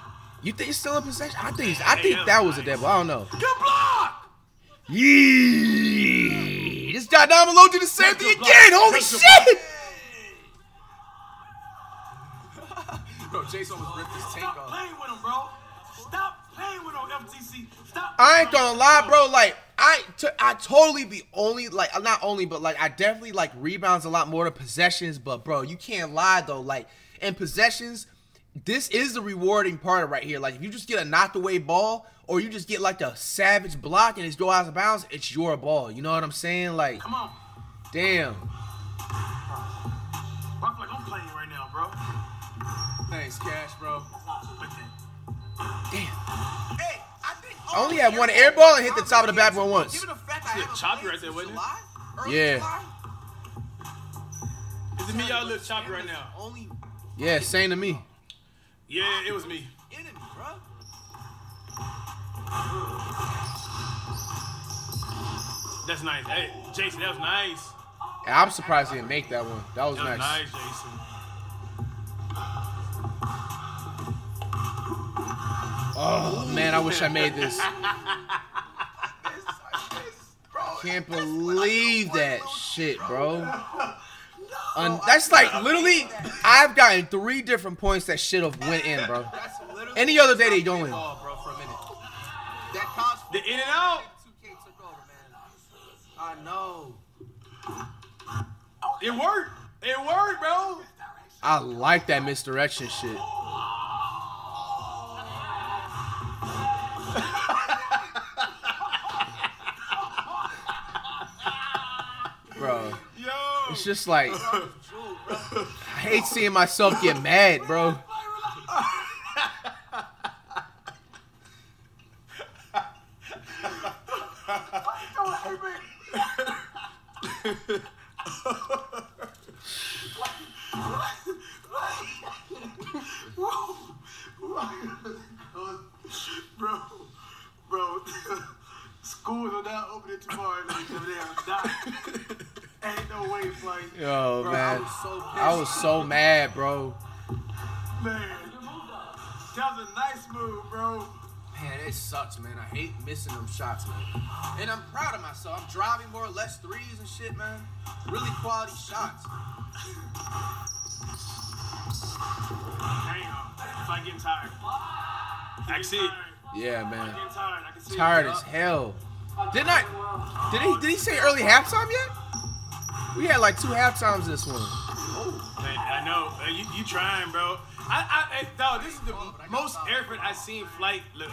You think he's still in possession? I think that was a dead ball. I don't know. Good block! Yee! This guy down below did the same thing again! Holy shit! Bro, Jason was ripped his tank off. Stop playing with him, bro. Stop playing with him, FTC. Stop. I ain't gonna lie, bro. Like, I totally be only, like, not only, but, like, I definitely, like, rebounds a lot more than possessions. But, bro, you can't lie, though. Like, in possessions, this is the rewarding part right here. Like, if you just get a knocked away ball or you just get, like, a savage block and it's go out of bounds, it's your ball. You know what I'm saying? Like, come on. Damn. I'm playing right now, bro. Thanks, Cash, bro. Damn. Hey, I think I only had one air ball and hit the top of the backboard once. Given the fact I look choppy right there, wasn't it? Yeah. Is it me? Y'all look choppy right now. Yeah, same to me. Yeah, it was me. Enemy, bro. That's nice. Hey, Jason, that was nice. I'm surprised he didn't make that one. That was nice. That was nice, Jason. Oh, man, I wish I made this. Can't believe that shit, bro. That's like, literally, I've gotten 3 different points that shit have went in, bro. Any other day, they go in. The in and out. I know. It worked. It worked, bro. I like that misdirection shit. Bro, it's just like, I hate seeing myself get mad, bro. So mad, bro. Man, that was a nice move, bro. Man, it sucks, man. I hate missing them shots, man. And I'm proud of myself. I'm driving more or less threes and shit, man. Really quality shots. Damn, if I get tired. I see it. Yeah, man. Tired as hell. Did he say early halftime yet? We had like 2 halftimes this one. Man, I know. Man, you trying, bro. Dog, this is the most effort I've seen Flight. Look,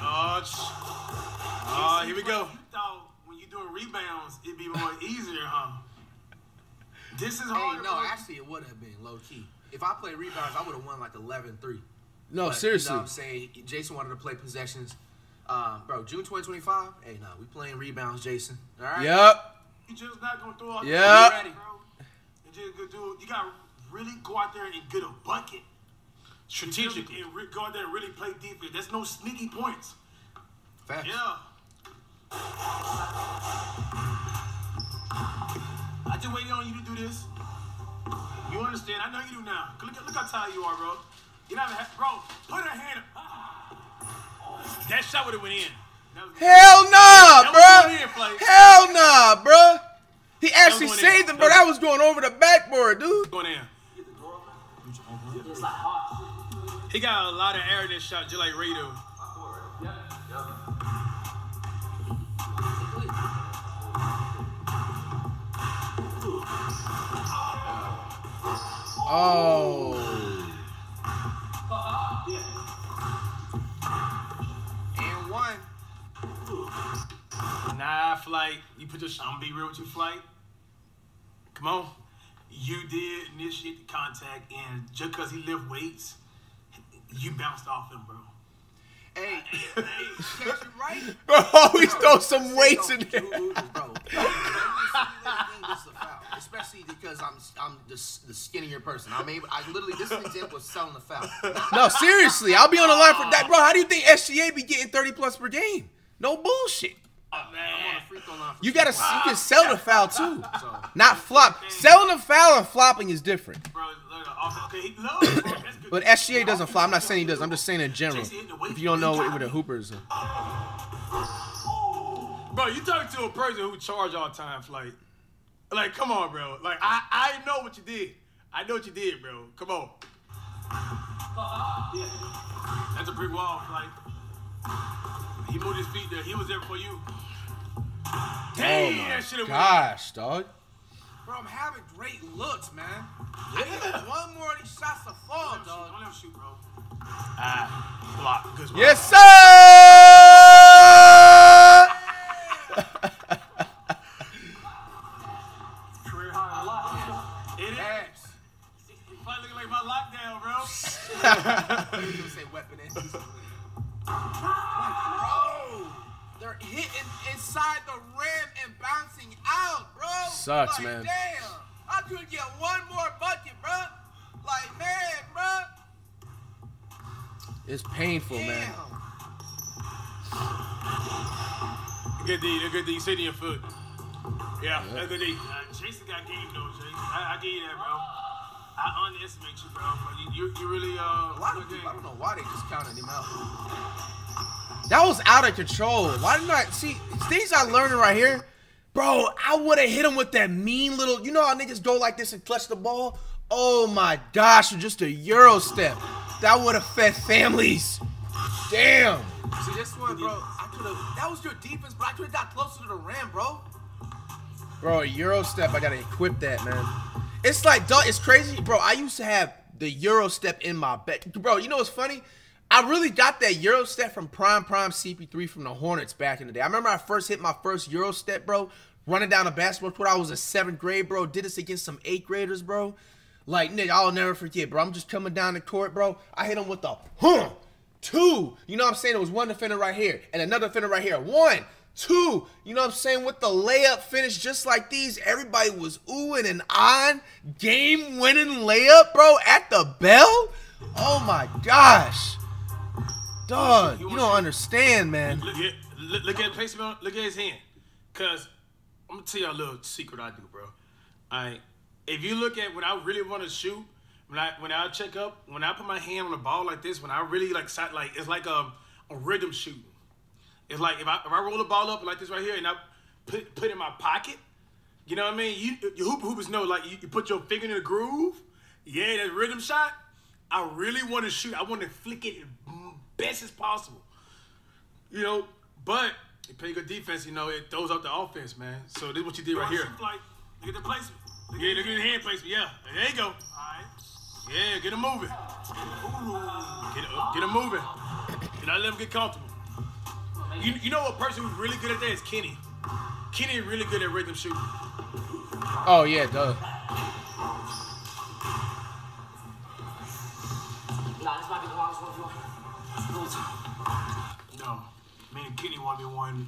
here we go. When you doing rebounds, it'd be more easier, huh? This is hard. Hey, no, actually, it would have been low key. If I played rebounds, I would have won like 11-3. No, but, seriously. You know what I'm saying? Jason wanted to play possessions. Bro, June 2025. Hey, no, we playing rebounds, Jason. All right. Yep. You just not gonna throw out. Yeah. You got. Really go out there and get a bucket. Strategically. And go out there and really play defense. There's no sneaky points. Facts. Yeah. I just waited on you to do this. You understand? I know you do now. Look how tired you are, bro. You don't have, bro, put a hand up. That shot would have went in. Hell nah, bro. Hell nah, bro. He actually saved him, bro. That was going over the backboard, dude. Going in. He got a lot of air in this shot, just like Ray do. Oh. And one. Nah, Flight. You put your shot. I'm gonna be real with you, Flight. Come on. You did initiate the contact, and just because he lift weights, you bounced off him, bro. Hey, hey, catch you right. Bro, always throw some weights in there. Bro, especially because I'm the skinnier person. I mean, I literally, this example was selling the foul. No, seriously, I'll be on the line for that. Bro, how do you think SGA be getting 30+ per game? No bullshit. I'm on a free throw line for you can sell the foul too. Not flop. Selling the foul and flopping is different. Bro, but SGA doesn't flop. I'm not saying he does. I'm just saying in general. If you don't know what a hooper is. Bro, you talk to a person who charge all time, like come on, bro. Like I know what you did. I know what you did, bro. Come on. That's a brick wall, like he moved his feet there. He was there for you. Damn, that should have. Gosh, dog. Bro, I'm having great looks, man. Yeah. One more of these shots to fall, dog. Don't let him shoot, bro. Block. Yes, sir. Career high lock. It is. Probably looking like my lockdown, bro. You say weapon is. Bro, they're hitting inside the rim and bouncing out, bro. Sucks, man. Damn, I could get one more bucket, bro. Like, man, bro. It's painful, man. Good D, good D. You sit in your foot. Yeah, that's good D. Jason got game though, Jason. I get you that, bro. I underestimate you, bro. You really a lot of people, I don't know why they just counted him out. That was out of control. Why didn't I see things I learned right here? Bro, I would have hit him with that mean little, you know how niggas go like this and clutch the ball? Oh my gosh, just a Euro step. That would have fed families. Damn. See this one, bro, I could have, that was your defense, but I could have got closer to the rim, bro. Bro, a Euro step, I gotta equip that, man. It's like, it's crazy, bro. I used to have the Euro step in my back. Bro, you know what's funny? I really got that Euro step from Prime CP3 from the Hornets back in the day. I remember I first hit my first Euro step, bro, running down a basketball court. I was in 7th grade, bro. Did this against some 8th graders, bro. Like, nigga, I'll never forget, bro. I'm just coming down the court, bro. I hit him with a, two. You know what I'm saying? It was one defender right here and another defender right here. One. Two, you know what I'm saying, with the layup finish just like these, everybody was oohing and on. Game-winning layup, bro, at the bell? Oh, my gosh. Dog, you don't understand, man. Look at the placement, look at his hand. Because I'm going to tell you a little secret I do, bro. If you look at what I really want to shoot, when I check up, when I put my hand on the ball like this, when I really, like it's like a rhythm shooting. It's like if I roll the ball up like this right here and I put it in my pocket, you know what I mean? Your hoopers know, like you put your finger in the groove. Yeah, that rhythm shot. I really want to shoot. I want to flick it best as possible. You know, but you play good defense, you know, it throws up the offense, man. So this is what you did right here. Like, look at the placement. Yeah, look at the hand placement. Yeah, there you go. All right. Yeah, get him moving. Get him moving. And I let him get comfortable. You know a person who's really good at that is Kenny. Kenny really good at rhythm shooting. Oh, yeah, duh. Nah, this might be the longest 1v1. No. Man, Kenny 1v1.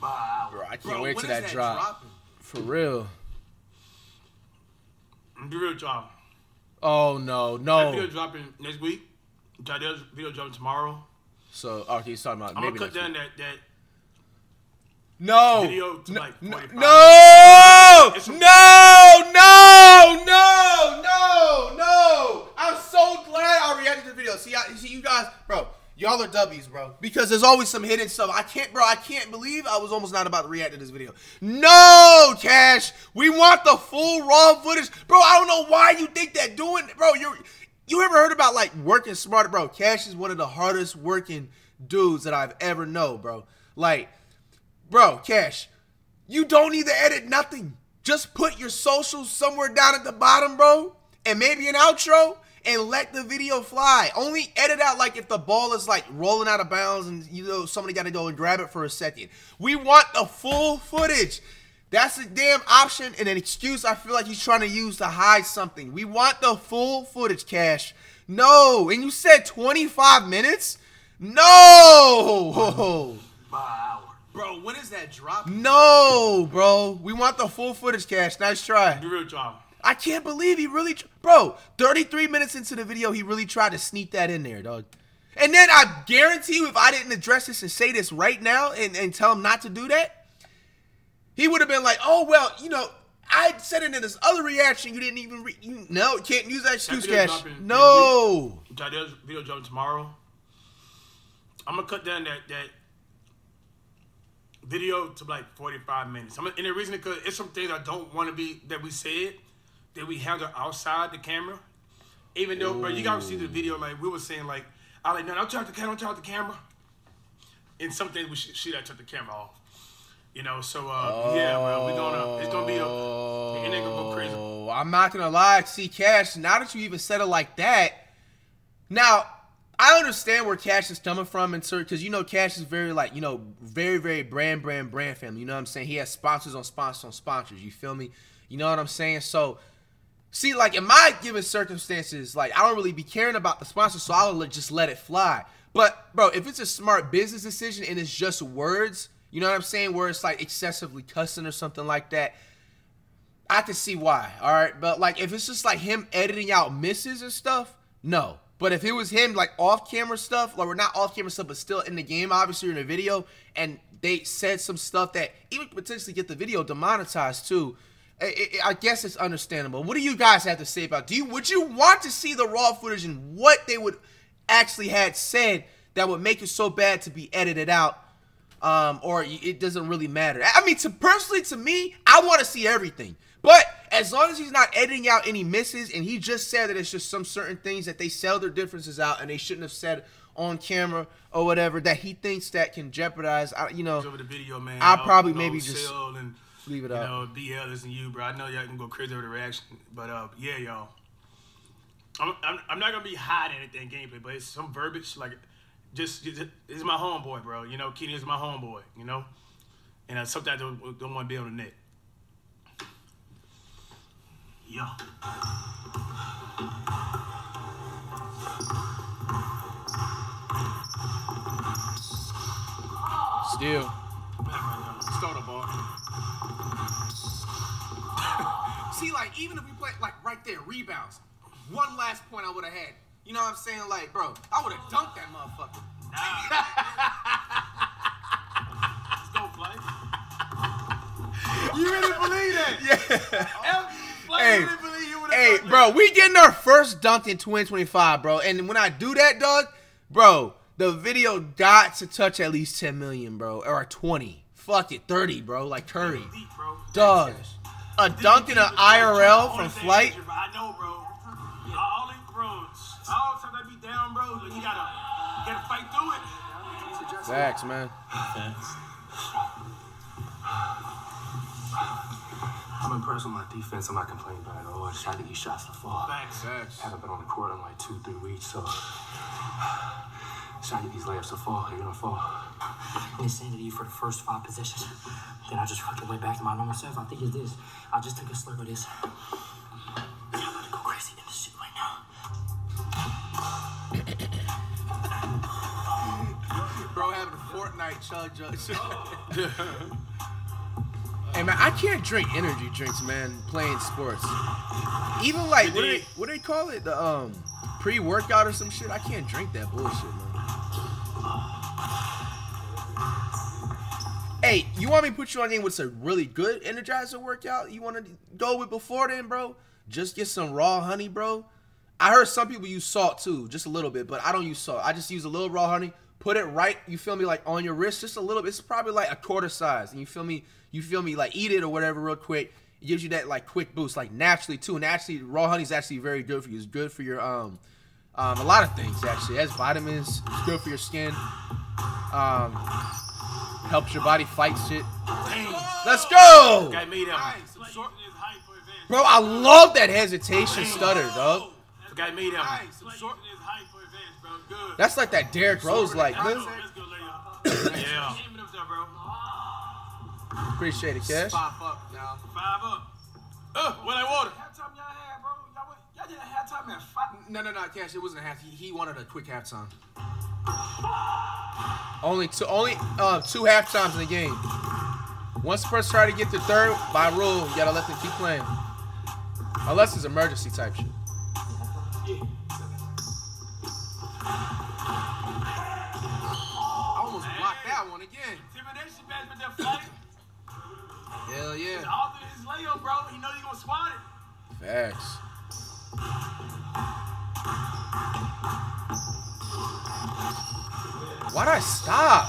Wow. Bro, I can't wait till that drop. For real. The real drop. Oh, no, no. That video dropping next week. Jidel's video dropping tomorrow. So, okay, he's talking about maybe next week. I'm gonna cut down that video to like 45. No! I'm so glad I reacted to the video. See, you guys, bro, y'all are W's, bro. Because there's always some hidden stuff. I can't believe I was almost not about to react to this video. No, Cash! We want the full raw footage. Bro, I don't know why you think that doing, bro, you ever heard about, like, working smarter, bro? Cash is one of the hardest working dudes that I've ever known, bro. Like, bro, Cash, you don't need to edit nothing. Just put your socials somewhere down at the bottom, bro, and maybe an outro, and let the video fly. Only edit out, like, if the ball is, like, rolling out of bounds and, you know, somebody got to go and grab it for a second. We want the full footage. That's a damn option and an excuse I feel like he's trying to use to hide something. We want the full footage, Cash. No. And you said 25 minutes? No. Wow. Bro, when is that drop? No, bro. We want the full footage, Cash. Nice try. You really tried. I can't believe he really... Bro, 33 minutes into the video, he really tried to sneak that in there, dog. And then I guarantee you if I didn't address this and say this right now and tell him not to do that... He would have been like, oh, well, you know, I said it in this other reaction. You didn't even read. No, can't use that excuse, Cash. No. Jidel's video dropping tomorrow. I'm going to cut down that video to like 45 minutes. And the reason is because it's some things I don't want to be, that we said, that we handle outside the camera. Even though, bro, you got to see the video, like we were saying, like, I like, no, don't turn out the camera. And some things we should have took the camera off. You know, so, yeah, well, we're gonna, it's gonna be a, it ain't gonna go crazy. I'm not gonna lie, see, Cash, now that you even said it like that, now, I understand where Cash is coming from, and because, you know, Cash is very, like, you know, very, very brand family, you know what I'm saying? He has sponsors on sponsors on sponsors, you feel me? You know what I'm saying? So, see, like, in my given circumstances, like, I don't really be caring about the sponsors, so I'll just let it fly. But, bro, if it's a smart business decision and it's just words, you know what I'm saying, where it's like excessively cussing or something like that, I can see why, all right? But like if it's just like him editing out misses and stuff, no. But if it was him like off-camera stuff, like we're not off-camera stuff, but still in the game, obviously in the video, and they said some stuff that even potentially get the video demonetized too, I guess it's understandable. What do you guys have to say about it? Would you want to see the raw footage and what they would actually had said that would make it so bad to be edited out? Or it doesn't really matter. I mean, personally, to me, I want to see everything. But as long as he's not editing out any misses, and he just said that it's just some certain things that they sell their differences out, and they shouldn't have said on camera or whatever that he thinks that can jeopardize. You know, over the video, man. I'll probably maybe just leave it up. You know, BL isn't you, bro. I know y'all can go crazy over the reaction, but yeah, y'all. I'm not gonna be hot at anything gameplay, but it's some verbiage like. Just it's my homeboy, bro. You know, Kenny is my homeboy. You know, and sometimes I don't want to be on the net. Yeah. Still. Start a ball. See, like even if we play like right there, rebounds. One last point I would have had. You know what I'm saying? Like, bro, I would have dunked that motherfucker. Nah. Let's go, Flake. You really believe that? Yeah. Flake, hey, really believe you hey bro, that. We getting our first dunk in 2025, bro. And when I do that, dog, bro, the video got to touch at least 10 million, bro. Or 20. Fuck it, 30, bro. Like Curry. Dog, a dunk in an IRL from Flake. I know, bro. Oh, so they be down, bro. Like, you gotta fight through it. Facts, man. Facts. I'm impressed with my defense. I'm not complaining about it at all. I just try to get shots to fall. Facts. Haven't been on the court in like 2-3 weeks, so try to get these layups to fall. You're gonna fall. They said to you for the first 5 possessions. Then I just fucking went back to my normal self. I think it's this. I just took a slurp of this. Hey man, I can't drink energy drinks, man. Playing sports, even like what do they call it, the pre-workout or some shit. I can't drink that bullshit, man. Hey, you want me to put you on in with a really good Energizer workout? You want to go with before then, bro? Just get some raw honey, bro. I heard some people use salt too, just a little bit, but I don't use salt. I just use a little raw honey. Put it right, you feel me, like on your wrist, just a little bit. It's probably like a quarter size, and you feel me, like eat it or whatever real quick. It gives you that like quick boost, like naturally too. And actually, raw honey is actually very good for you. It's good for your a lot of things actually. It has vitamins. It's good for your skin. Helps your body fight shit. Let's go. Bro, I love that hesitation stutter, dog. Forgot me that one. That's like that Derrick Rose, like, dude. Yeah. Appreciate it, Cash. 5 up now. 5 up. What I wanted. Halftime y'all had, bro. Y'all did a halftime at 5. No, Cash. It wasn't a half. He wanted a quick halftime. Only two halftimes in the game. Once the person try to get the third, by rule, you gotta let them keep playing. Unless it's emergency type shit. Yeah. I almost blocked that one again. Intimidation management, that fight. Hell yeah. He's all through his layup, bro. He know you're going to squat it. Facts. Why'd I stop?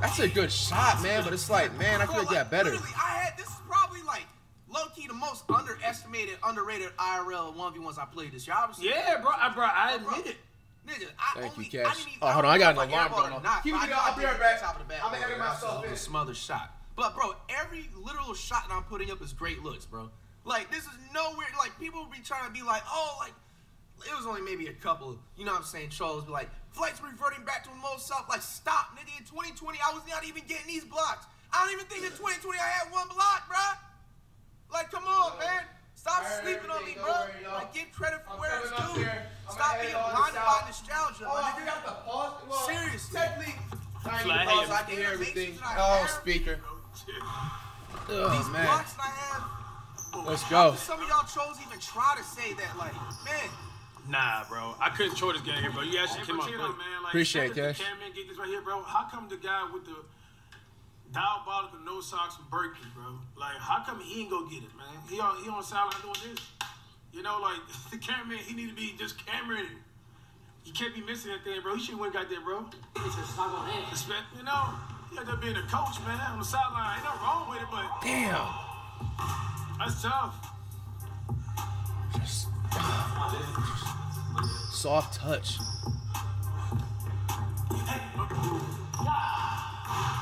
That's a good shot, man, but it's like, man, I could have got better. This is probably like low-key the most underestimated, underrated IRL 1v1s I played this year. Obviously, yeah, bro, I admit it. Nigga, Thank you, Cash. Oh, hold on, I got an alarm going off. Keep it up, I'll be right back. I'm going to edit myself in. Smother shot. But, bro, every literal shot that I'm putting up is great looks, bro. Like, this is nowhere, like, people be trying to be like, oh, like, it was only maybe a couple, you know what I'm saying, trolls, but like, flights reverting back to most stuff. Like, stop, nigga, in 2020, I was not even getting these blocks. I don't even think in 2020 I had one block, bro. Like, come on, man. Stop sleeping on me, bro. Like, give credit for where it's due. Stop being blinded by nostalgia. Oh, you got the pause? Well, seriously. Technically, I can hear everything. Oh, speaker. Oh, man. These blocks I have. Let's go. Some of y'all chose even try to say that, like, man. Nah, bro. I couldn't throw this game here, bro. You actually came up, man. Like, appreciate that. Cameraman get this right here, bro. How come the guy with the diabolical no socks from Berkeley, bro? Like, how come he ain't go get it, man? He on sideline doing this. You know, like, the cameraman, he need to be just cameraing it. You can't be missing that thing, bro. He should have went got that, bro. It's just not gonna end. You know, you had to be a coach, man, on the sideline. Ain't nothing wrong with it, but damn. That's tough. Just, soft touch.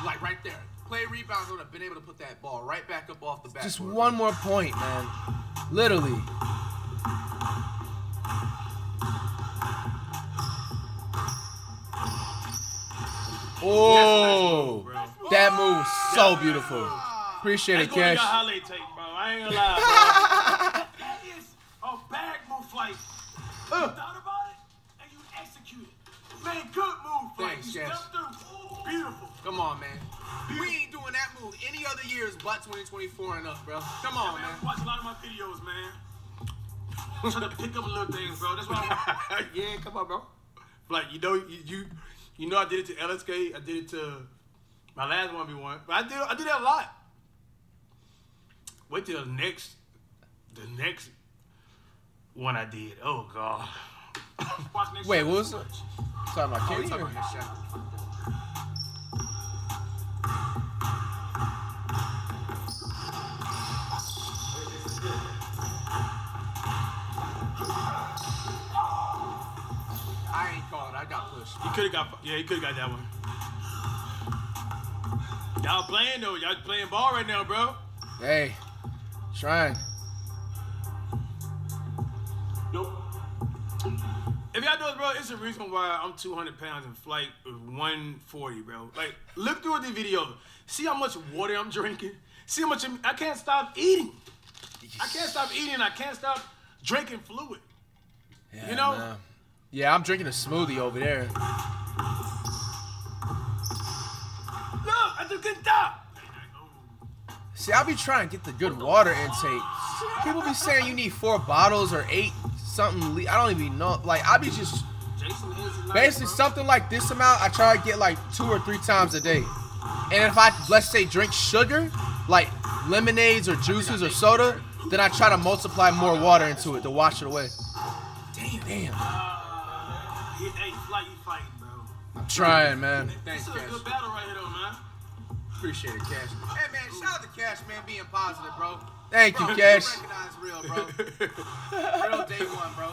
Like right there. Play rebounds would have been able to put that ball right back up off the back. Just one more point, man. Literally. Oh, that move is so beautiful. Appreciate it, Cash. I ain't gonna lie, bro. That is a bag move flight. You thought about it, and you executed. Man, good move flight. Thanks, Jess. Beautiful. Come on, man. We ain't doing that move any other years but 2024 and up, bro. Come on, man. Watch a lot of my videos, man. I'm trying to pick up little things, bro. That's why I'm yeah, come on, bro. Like, you know, you know I did it to LSK. I did it to my last 1v1. But I do that a lot. Wait till the next one I did. Oh god. Wait, what was it? Talking about Kenny. I ain't called. I got pushed. You could have got. Yeah, you could have got that one. Y'all playing though. Y'all playing ball right now, bro. Hey. Trying. Nope. If y'all know, bro, it's a reason why I'm 200 pounds in flight with 140, bro. Like, look through the video. See how much water I'm drinking. See how much I can't stop eating. I can't stop eating. I can't stop drinking fluid. Yeah, you know? Man. Yeah, I'm drinking a smoothie over there. Look, I just couldn't stop. See, I'll be trying to get the good water intake. People be saying you need 4 bottles or 8 something. I don't even know. Like, I be just basically something like this amount. I try to get like 2 or 3 times a day. And if I, let's say, drink sugar, like lemonades or juices or soda, then I try to multiply more water into it to wash it away. Damn. I'm trying, man. Thanks, Cash. Appreciate it, Cash. Hey, man, shout out to Cash, man, being positive, bro. Thank you, Cash. You recognize real, bro. Real day one, bro.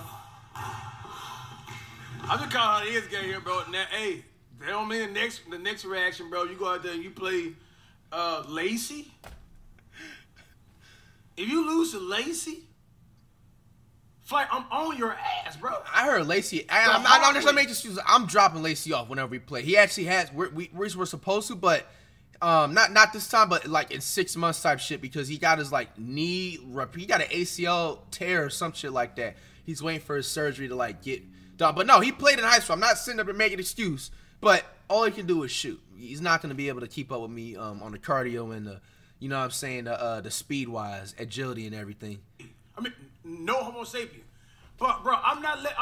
I'm just calling how it is game here, bro. Now, hey, that don't mean the next reaction, bro. You go out there and you play Lacey. If you lose to Lacey, Flight, I'm on your ass, bro. I heard Lacey. I'm dropping Lacey off whenever we play. He actually has. We're supposed to, but. Not this time, but like in 6 months type shit, because he got his like knee, he got an ACL tear or some shit like that. He's waiting for his surgery to like get done. But no, he played in high school. I'm not sitting up and making an excuse, but all he can do is shoot. He's not going to be able to keep up with me on the cardio and the, you know what I'm saying, the speed wise, agility and everything. I mean, no homo sapien. But bro, I'm not letting,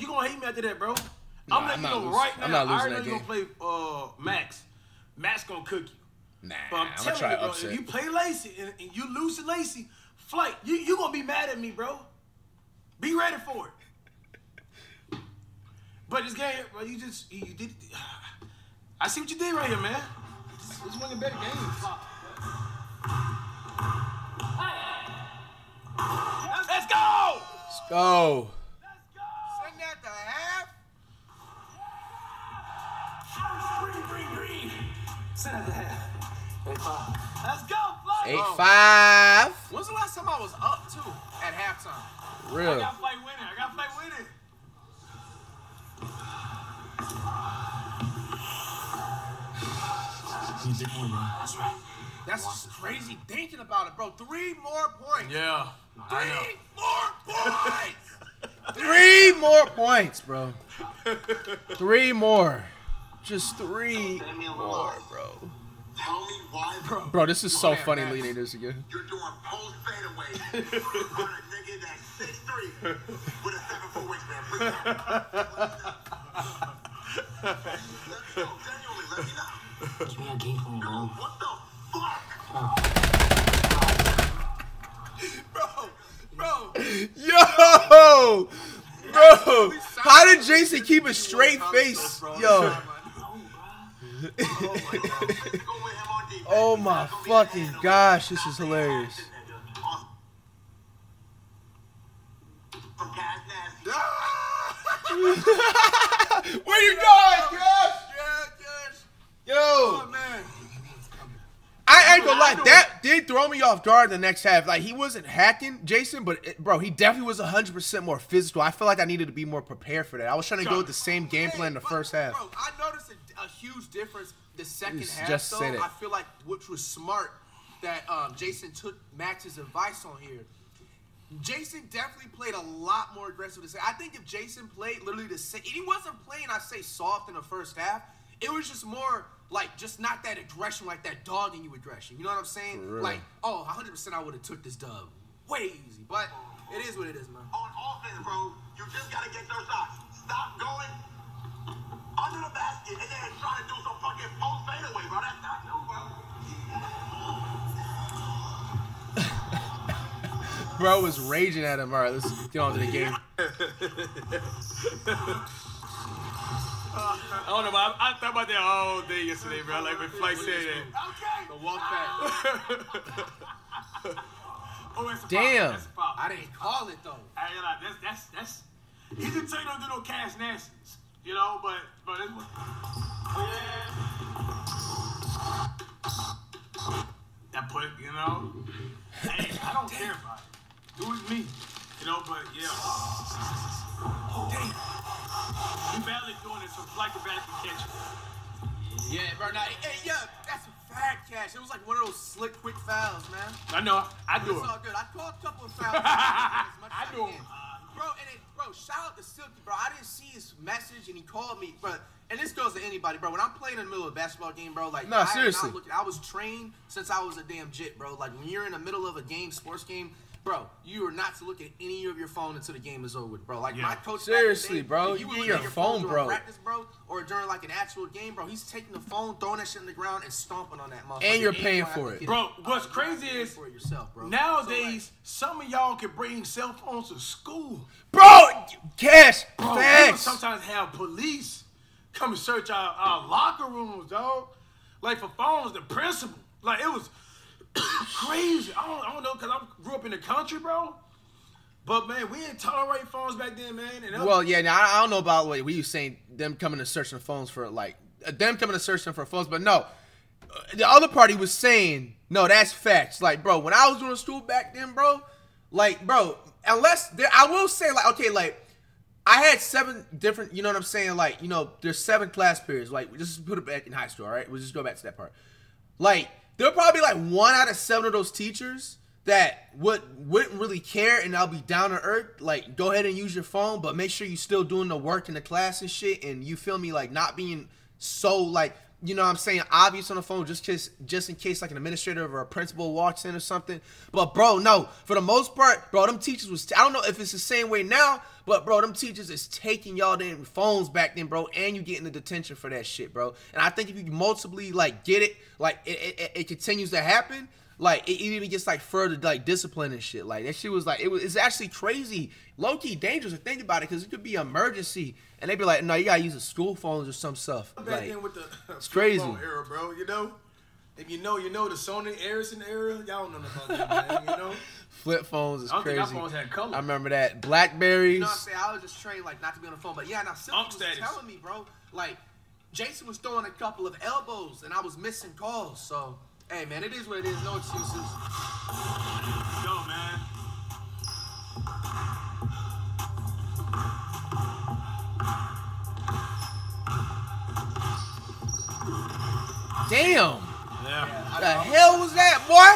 you going to hate me after that, bro. I'm letting you know right now. I already know you're going to play Max. Max gonna cook you. Nah, I'm gonna try to upset. If you play Lacey and you lose to Lacey, flight, you gonna be mad at me, bro. Be ready for it. But this game, bro, you did. I see what you did right here, man. It's one of the better games. Let's go! Let's go! Send that to half. Send that to half. 8-5. Let's go, Fluff! 8-5. When's the last time I was up, too, at halftime? Really? I got to play winning. I got to play winning. That's right. That's crazy thinking about it, bro. 3 more points. Yeah. 3 more points. 3 more points, bro. 3 more. Just 3 more, bro. Tell me why, bro. Bro, this is so funny, Max. Leading this again. You're doing post fadeaways on a nigga that's 6'3" with a 7'4" waistband. Let me know. Give me a game for me, bro. What the fuck? Bro. Yo. Bro. How did Jason keep a straight face? Yo. Oh, my fucking gosh. This is hilarious. Where you going, Cash? Yo, oh, man. I ain't gonna lie, that did throw me off guard the next half. Like, he wasn't hacking Jason, but, bro, he definitely was 100% more physical. I feel like I needed to be more prepared for that. I was trying to go with the same game plan in the first half. Bro, I noticed a huge difference the second half, just though. I feel like, which was smart, that Jason took Max's advice on here. Jason definitely played a lot more aggressive. I think if Jason played literally the same, he wasn't playing, I say, soft in the first half. It was just more like just not that aggression, like that dogging you aggression. You know what I'm saying? Like, oh, 100% I would have took this dub way easy. But it is what it is, man. On offense, bro, you just got to get your shots. Stop going under the basket and then try to do some fucking post fadeaway, bro. That's not new, bro. Bro was raging at him. All right, let's get on to the game. I don't know, but I thought about that all day yesterday, bro. Like, when Flight said it. Okay. The walk back. Oh, it's a damn. Foul. I didn't call it, though. I, you know, that's. He didn't tell you don't do no cash nasties, you know, but it's. Yeah. That put, you know. Hey, I don't care about it. Do it me. You know, but, yeah. Oh, damn. You barely doing this from Flight to back to catch. Yeah, bro. Now, hey, yeah, that's a fact, Cash. It was like one of those slick, quick fouls, man. I know. I do it. It's all good. I caught a couple of fouls. I do them. Bro, shout out to Silky, bro. I didn't see his message, and he called me, bro. And this goes to anybody, bro. When I'm playing in the middle of a basketball game, bro, like, no, seriously. I was trained since I was a damn jit, bro. Like, when you're in the middle of a game, sports game, bro, you are not to look at any of your phone until the game is over, bro. Like, my coach, seriously, day, bro, you get your phone, bro. Practice, bro, or during like an actual game, bro. He's taking the phone, throwing that shit in the ground, and stomping on that motherfucker. And you're paying for it, bro. What's crazy is for yourself, bro. Nowadays, so, like, some of y'all can bring cell phones to school, bro. Cash, bro. Facts. Sometimes have police come and search our locker rooms, dog. Like, for phones, the principal. Like, it was. Crazy. I don't know, because I grew up in the country, bro. But, man, we didn't tolerate phones back then, man. And well, yeah, now, I don't know about what we were saying, them coming to searching phones for, like, them coming to searching for phones. But, no, the other party was saying, no, that's facts. Like, bro, when I was doing school back then, bro, like, bro, unless, I will say, like, okay, like, I had 7 different, you know what I'm saying? Like, you know, there's 7 class periods. Like, just put it back in high school, all right? We'll just go back to that part. Like, there'll probably be like 1 out of 7 of those teachers that wouldn't really care, and I'll be down to earth. Like, go ahead and use your phone, but make sure you're still doing the work in the class and shit. And you feel me, like, not being so, like, you know what I'm saying, obvious on the phone, just in case like an administrator or a principal walks in or something. But, bro, no, for the most part, bro, them teachers was, I don't know if it's the same way now. But, bro, them teachers is taking y'all damn phones back then, bro, and you getting the detention for that shit, bro. And I think if you multiply, like, get it, like, it continues to happen, like, it even gets, like, further, like, discipline and shit. Like, that shit was, like, it's actually crazy, low-key dangerous to think about it, because it could be an emergency, and they'd be like, no, you gotta use the school phones or some stuff. Back then with the it's crazy era, bro, you know? If you know, you know the Sony Ericsson era, y'all don't know about that, man, you know? Flip phones is crazy. I don't think our phones had color. I remember that. Blackberries. You know what I'm saying? I was just trained, like, not to be on the phone. But, yeah, now Silky was telling me, bro, like, Jason was throwing a couple of elbows, and I was missing calls. So, hey, man, it is what it is. No excuses. Go, man. Damn. Yeah. The hell was that, boy?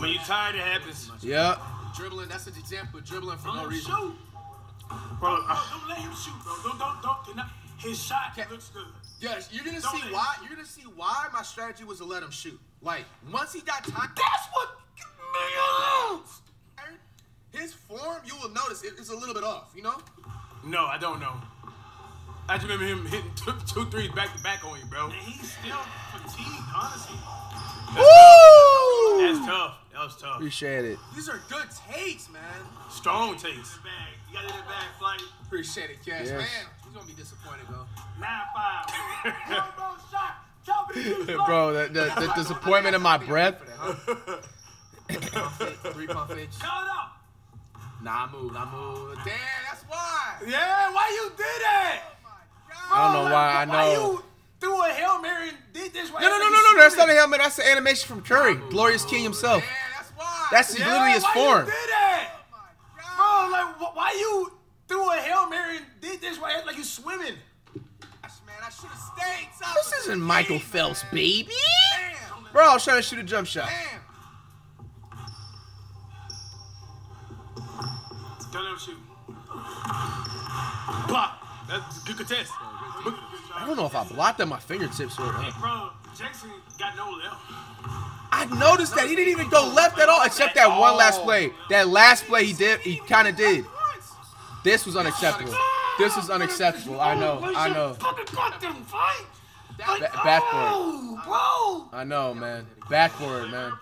When you're tired, it happens. Yeah. Dribbling, that's an example of dribbling for no reason. Shoot. Bro, don't let him shoot, bro. Don't. His shot looks good. Yes, you're gonna see why. You're gonna see why my strategy was to let him shoot. Like once he got time, that's what millions. His form, you will notice, it's a little bit off. You know? No, I don't know. I just remember him hitting two threes back to back on you, bro. And he's still fatigued, honestly. Woo! That's tough. That was tough. Appreciate it. These are good takes, man. Strong takes. You got it in the bag, Flighty. Appreciate it, Cash. Yes. Man, he's going to be disappointed, though. 9-5. Bro, the disappointment in my breath. 3-pump itch. Shut up. Nah, I moved. Damn, that's why. Yeah, why you did that? Oh, my God. I don't know why. I know. Why you threw a Hail Mary and did this right? No, that's not a helmet. That's an animation from Curry, Glorious King himself. Man, that's why. That's literally his form. Why you did that? Oh my God. Bro, like, why you threw a Hail Mary and did this right? Like you swimming. Gosh, man, I should have stayed. This isn't Michael Phelps, baby. Damn. Bro, I was trying to shoot a jump shot. Damn. Don't let him shoot. Block. That's a good contest. I don't know if I blocked at my fingertips or not. Bro, Jackson got no left. I noticed that he didn't even go left at all, except that one last play. That last play he did, he kind of did. This was unacceptable. This is unacceptable. I know. Backward. Bro. I know, man. Backward, man.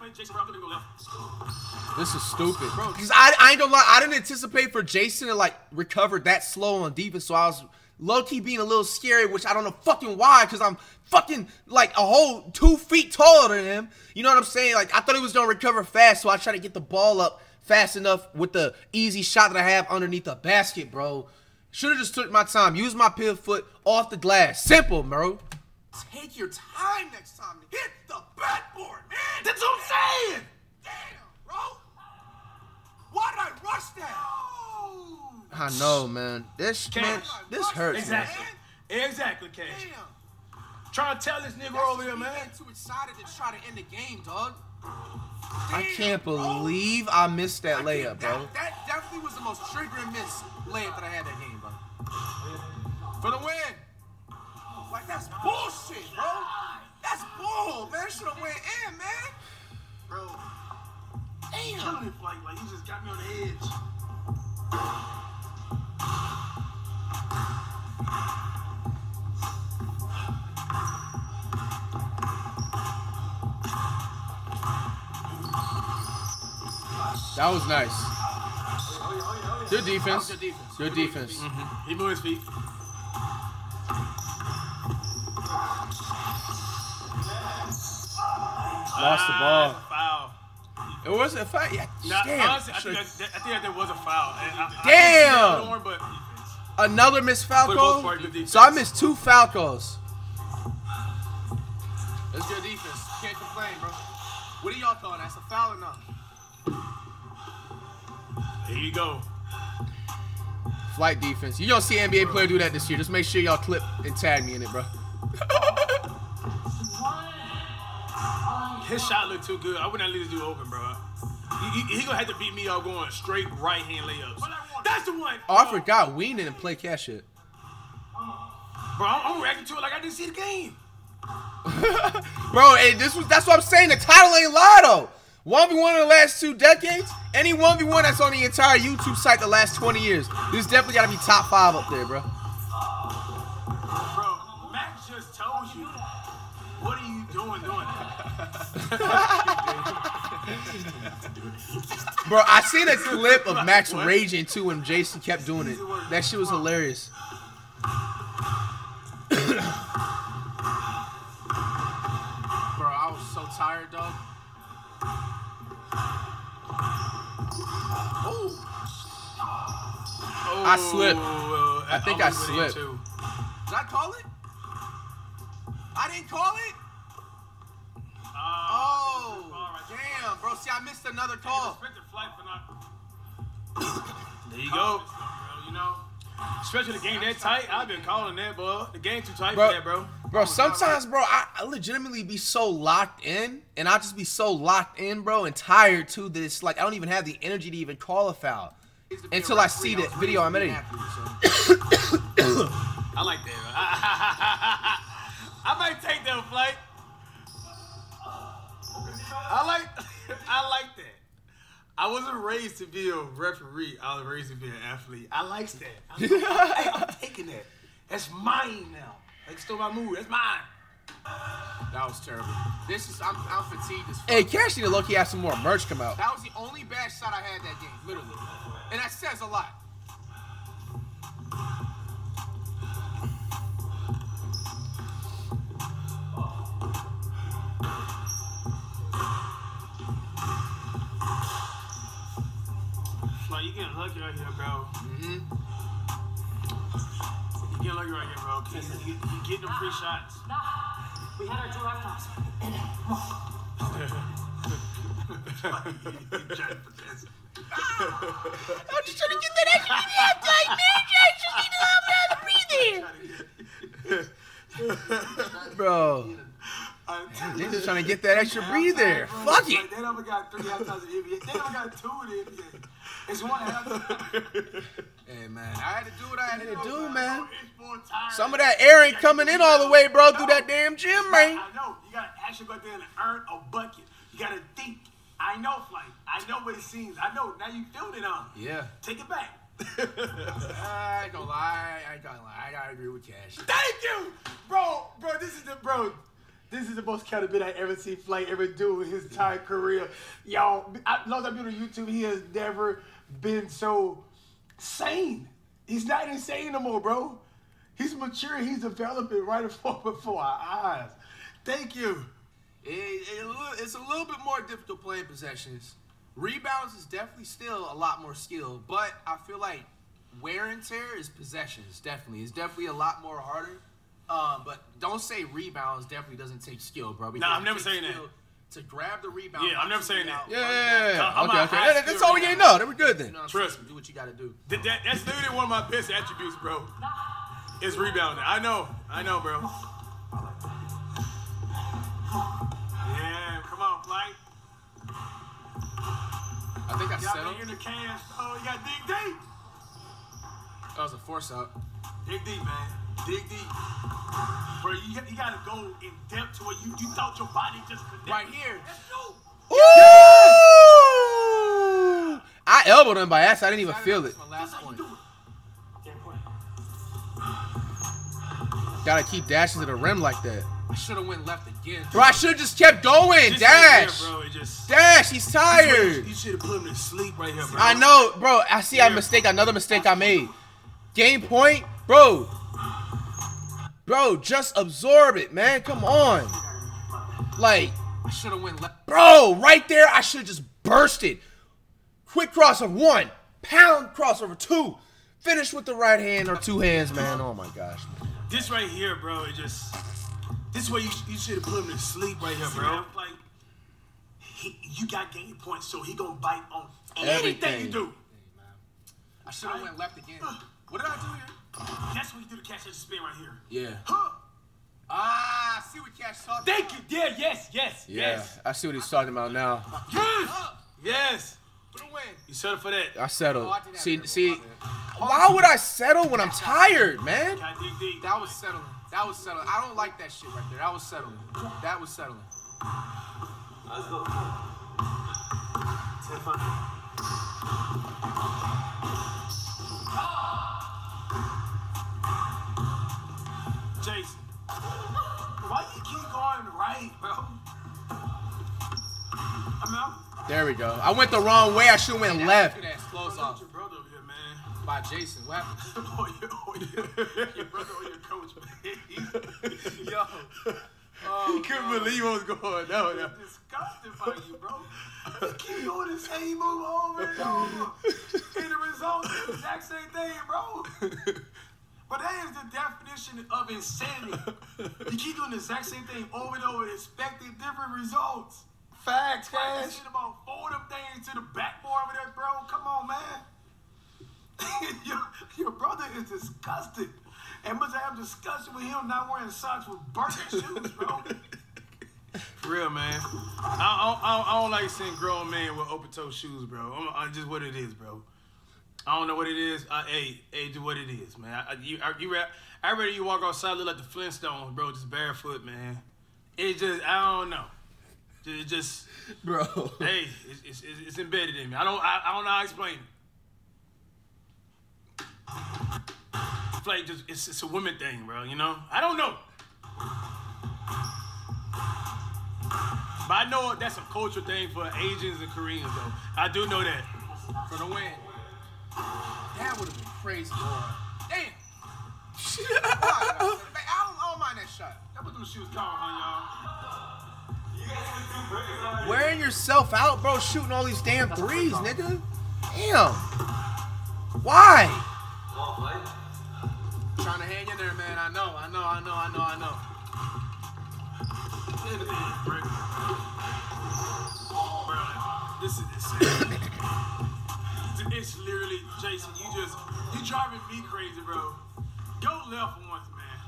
This is stupid. Because I ain't gonna lie, I didn't anticipate for Jason to like recover that slow on defense, so I was low-key being a little scary, which I don't know fucking why, because I'm fucking, like, a whole 2 feet taller than him. You know what I'm saying? Like, I thought he was going to recover fast, so I tried to get the ball up fast enough with the easy shot that I have underneath the basket, bro. Should have just took my time. Use my pivot foot off the glass. Simple, bro. Take your time next time to hit the backboard, man. That's what I'm saying. Damn, bro. Why did I rush that? I know, man. This hurts. Exactly. Man. Exactly, Cash. Damn. Trying to tell this nigga over here, man. Too excited to try to end the game, dog. Damn, I can't believe I missed that layup, bro. That definitely was the most triggering miss layup that I had that game, bro. For the win. Like that's bullshit, bro. That's bull, man. Should have went in, man. Bro. Damn. Like you just got me on the edge. That was nice. Good defense. Good defense. Mm-hmm. He moved his feet. Lost the ball. It was a foul. Yeah. Nah, damn. Honestly, I think there was a foul. Damn. Another missed foul call. So I missed 2 foul calls. That's good defense. Can't complain, bro. What do y'all call that's a foul or not? There you go. Flight defense. You don't see an NBA player do that this year. Just make sure y'all clip and tag me in it, bro. His shot looked too good. I would not leave this dude open, bro. He gonna have to beat me all going straight right hand layups. That's the one. Oh, I forgot. We didn't play cash shit. Bro, I'm reacting to it like I didn't see the game. Bro, hey, that's what I'm saying. The title ain't Lotto. 1v1 in the last 2 decades, any 1v1 that's on the entire YouTube site the last 20 years. This definitely got to be top 5 up there, bro. Bro, Max just told you. What are you doing that? Bro, I seen a clip of Max raging too when Jason kept doing it. That shit was hilarious. Tired, dog. Oh. I slipped. I think I slipped. Did I call it? I didn't call it? Oh, right, damn, bro. See, I missed another call. There you go. You know, especially the game that tight. I've been calling that, bro. The game too tight for that, bro. Bro, sometimes, bro, I legitimately be so locked in, and I'll just be so locked in, bro, and tired, too, that it's like I don't even have the energy to even call a foul until I see the video I'm editing. I like that. I might take that flight. I like that. I wasn't raised to be a referee. I was raised to be an athlete. I likes that. I'm taking that. That's mine now. Like, still my move. That's mine. That was terrible. This is, I'm fatigued as fuck. Hey, Cash need to low-key have some more merch come out. That was the only bad shot I had that game, literally. And that says a lot. Like, you getting lucky right here, bro. Mm-hmm. You get lucky right here, bro. You're getting them free shots. We had our two laptops. I'm just trying to get that extra video, man. I just need to help me out to breathe in. Bro. They're just trying to get that extra breathe there. Fuck it. They never got 3 half-times in the NBA. They never got 2 in the NBA. It's 1 half-time. Hey, man. I had to do what I had to do, man. Some of that air ain't coming in all the way, bro, through that damn gym, man. I know. You got to actually go out there and earn a bucket. You got to think. I know, Flight. I know what it seems. I know. Now you feel it on. Yeah. Take it back. I ain't gonna lie. I gotta agree with Cash. Thank you! Bro, this is the most counted bit I ever see Flight ever do in his entire career. Y'all, as long as I've been on YouTube, he has never been so sane. He's not insane no more, bro. He's mature. He's developing right before our eyes. Thank you. It's a little bit more difficult playing possessions. Rebounds is definitely still a lot more skill, but I feel like wear and tear is possessions, definitely. It's definitely a lot more harder. But don't say rebounds definitely doesn't take skill, bro. No, I'm never saying that. To grab the rebound. Yeah, I'm never saying that. Yeah. Okay. That's all we need to know. Then we're good then. Trust me. Do what you got to do. That's literally one of my best attributes, bro. It's rebounding. I know, bro. Yeah, come on, Flight. I think I settled. In the cans. Oh, you got dig deep. That was a force out. Dig deep, man. Dig deep. Bro, you gotta go in depth to where you thought your body just connected. Right here. Ooh! I elbowed him by ass. I didn't even feel it. Gotta keep dashing to the rim like that. I should have went left again. Bro, I should have just kept going. Just dash. There, bro. Dash, he's tired. You should have put him to sleep right here, bro. I know, bro. I see another mistake I made. Game point, bro. Bro, just absorb it, man. Come on. Like, I should have went left. Bro, right there, I should have just bursted. Quick crossover 1, pound crossover 2. Finish with the right hand or 2 hands, man. Oh my gosh. This right here, bro, it just this way you should have put him to sleep right here, bro. Like, you got game points, so he gonna bite on anything you do. I should have went left again. What did I do here? That's when you do the catch and spin right here. Yeah. Huh. Ah, I see what Cash talking about. Thank you. Yeah, yes. I see what he's talking about now. Yes! Yes! Put away. You settled for that. I settled. Oh, I see, why would I settle when I'm tired, man? That was settling. I don't like that shit right there. That was settling. Jason, why you keep going right, bro? I'm out. There we go. I went the wrong way. I should have went left. Look at that close off. Your brother over here, man. By Jason. What happened? Your brother or your coach, man. Yo. Oh, he couldn't believe what was going on. I'm disgusted by you, bro. You keep doing the same move over and over. And the result is the exact same thing, bro. But that is the definition of insanity. You keep doing the exact same thing over and over, expecting different results. Facts, guys. That shit about four of them things to the backboard over there, bro. Come on, man. Your brother is disgusted. And must have a discussion with him not wearing socks with burnt shoes, bro. For real, man. I don't like seeing grown men with open-toe shoes, bro. I'm just what it is, bro. I don't know what it is. Hey, do what it is, man. I rather you walk outside look like the Flintstones, bro, just barefoot, man. It just, I don't know. It just, bro. Hey, it's embedded in me. I don't know how to explain it. Like just, it's a women thing, bro, you know? I don't know. But I know that's a cultural thing for Asians and Koreans, though. I do know that. For the win. That would have been crazy, boy. Damn. I don't mind that shot. That was them shoes down, huh, y'all? Wearing yourself out, bro, shooting all these damn threes, nigga. Damn. Why? Trying to hang in there, man. I know. This is insane. It's literally, Jason, you driving me crazy, bro. Go left once, man.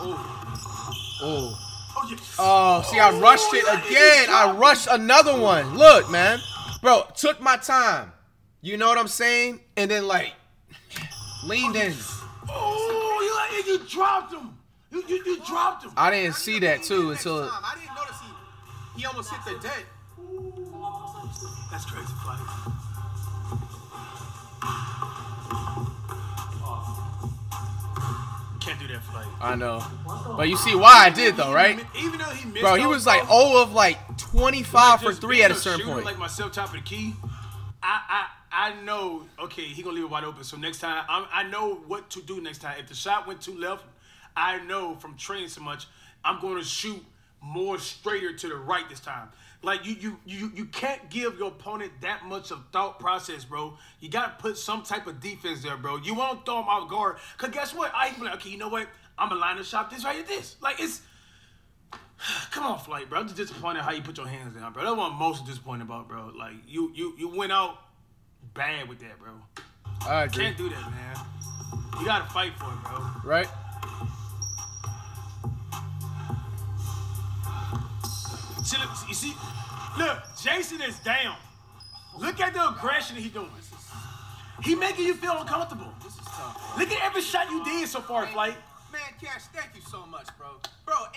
Oh. Oh. Oh, yeah. Oh, see, I rushed it again. I rushed another one. Look, man. Bro, took my time. You know what I'm saying? And then, like, leaned in. Oh, you dropped him. You dropped him. I didn't see that, too, until... I didn't notice he almost hit the deck. That's crazy, buddy. Can't do that, buddy. I know. But you see why I did, though, right? Even though he missed... Bro, he was, like, 0 of, like, 25 for 3 at a certain point. Like, myself top of the key, I know, okay, he gonna leave it wide open. So next time, I know what to do next time. If the shot went too left, I know from training so much, I'm gonna shoot more straighter to the right this time. Like you can't give your opponent that much of thought process, bro. You gotta put some type of defense there, bro. You won't throw him off guard. Cause guess what? I ain't like, okay, you know what? I'm gonna line the shot this right at this. Like it's, come on, Flight, bro. I'm just disappointed how you put your hands down, bro. That's what I'm most disappointed about, bro. Like you went out bad with that, bro. I agree. Can't do that, man. You gotta fight for it, bro. Right? See, look, you see? Look, Jason is down. Look at the aggression he's doing. He making you feel uncomfortable. This is tough, bro. Look at every shot you did so far, Flight. Man, Cash, thank you so much, bro. Bro,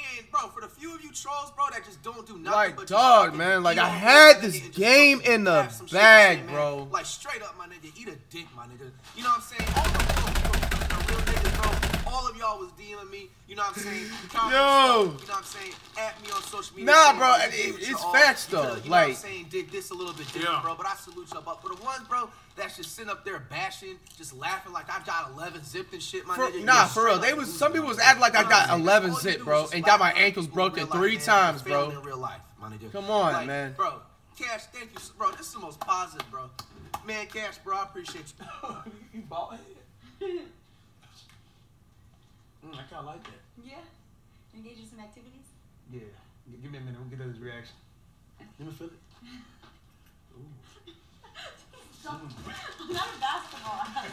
for the few of you trolls, bro, that just don't do nothing. Like, but dog, man. Like, I had this game in the bag, bro. Like, straight up, my nigga. Eat a dick, my nigga. You know what I'm saying? All the real niggas, bro. All of y'all was DMing me. You know what I'm saying? Yo. You know what I'm saying? At me on social media. Nah, bro. It's facts, though. Like, you know what I'm saying? Did this a little bit different, bro. But I salute y'all. But for the ones, bro, that's just sitting up there bashing, just laughing like I got 11 zipped and shit, my nigga. Nah, for real. They was, some people was acting like I got 11 zipped, bro, and got my ankles broken 3 times, bro. Come on, man. Bro, Cash, thank you, bro. This is the most positive, bro. Man, Cash, bro, I appreciate you. You bald head. I kind of like that. Yeah. Engage in some activities? Yeah. Give me a minute. We'll get his reaction. Let me feel it. Ooh. I'm not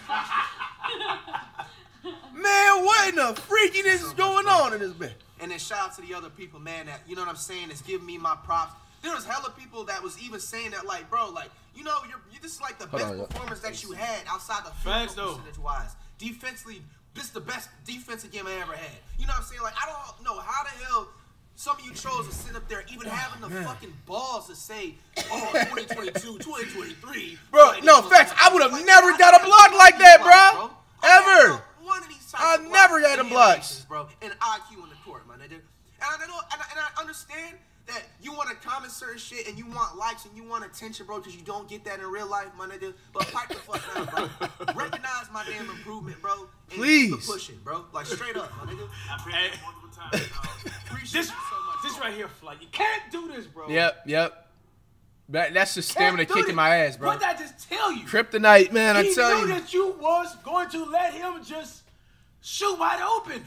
a basketball. Man, what in the freakiness is going on in this bit? And then shout out to the other people, man, that, you know what I'm saying, that's giving me my props. There was hella people that was even saying that, like, bro, like, you know, this is like the best performance that you had outside the field percentage-wise. Defensively, this is the best defensive game I ever had. You know what I'm saying? Like, I don't know how the hell Some of you trolls are sitting up there even having the fucking balls to say, oh, 2022, 2023. Bro, no, facts. I would have never got a block like that, bro. Ever. I never had them blocks. Bro, and IQ on the court, my nigga. And I know, and I understand that you want to comment certain shit and you want likes and you want attention, bro, because you don't get that in real life, my nigga. But pipe the fuck out, bro. Recognize my damn improvement, bro. And please. Keep pushing, bro. Like, straight up, my nigga. I appreciate it multiple times, bro. Appreciate this, you so much, this right here, like, you can't do this, bro. Yep, yep. That's just stamina kicking my ass, bro. What did I just tell you? Kryptonite, man, I tell you. He knew that you was going to let him just shoot wide open.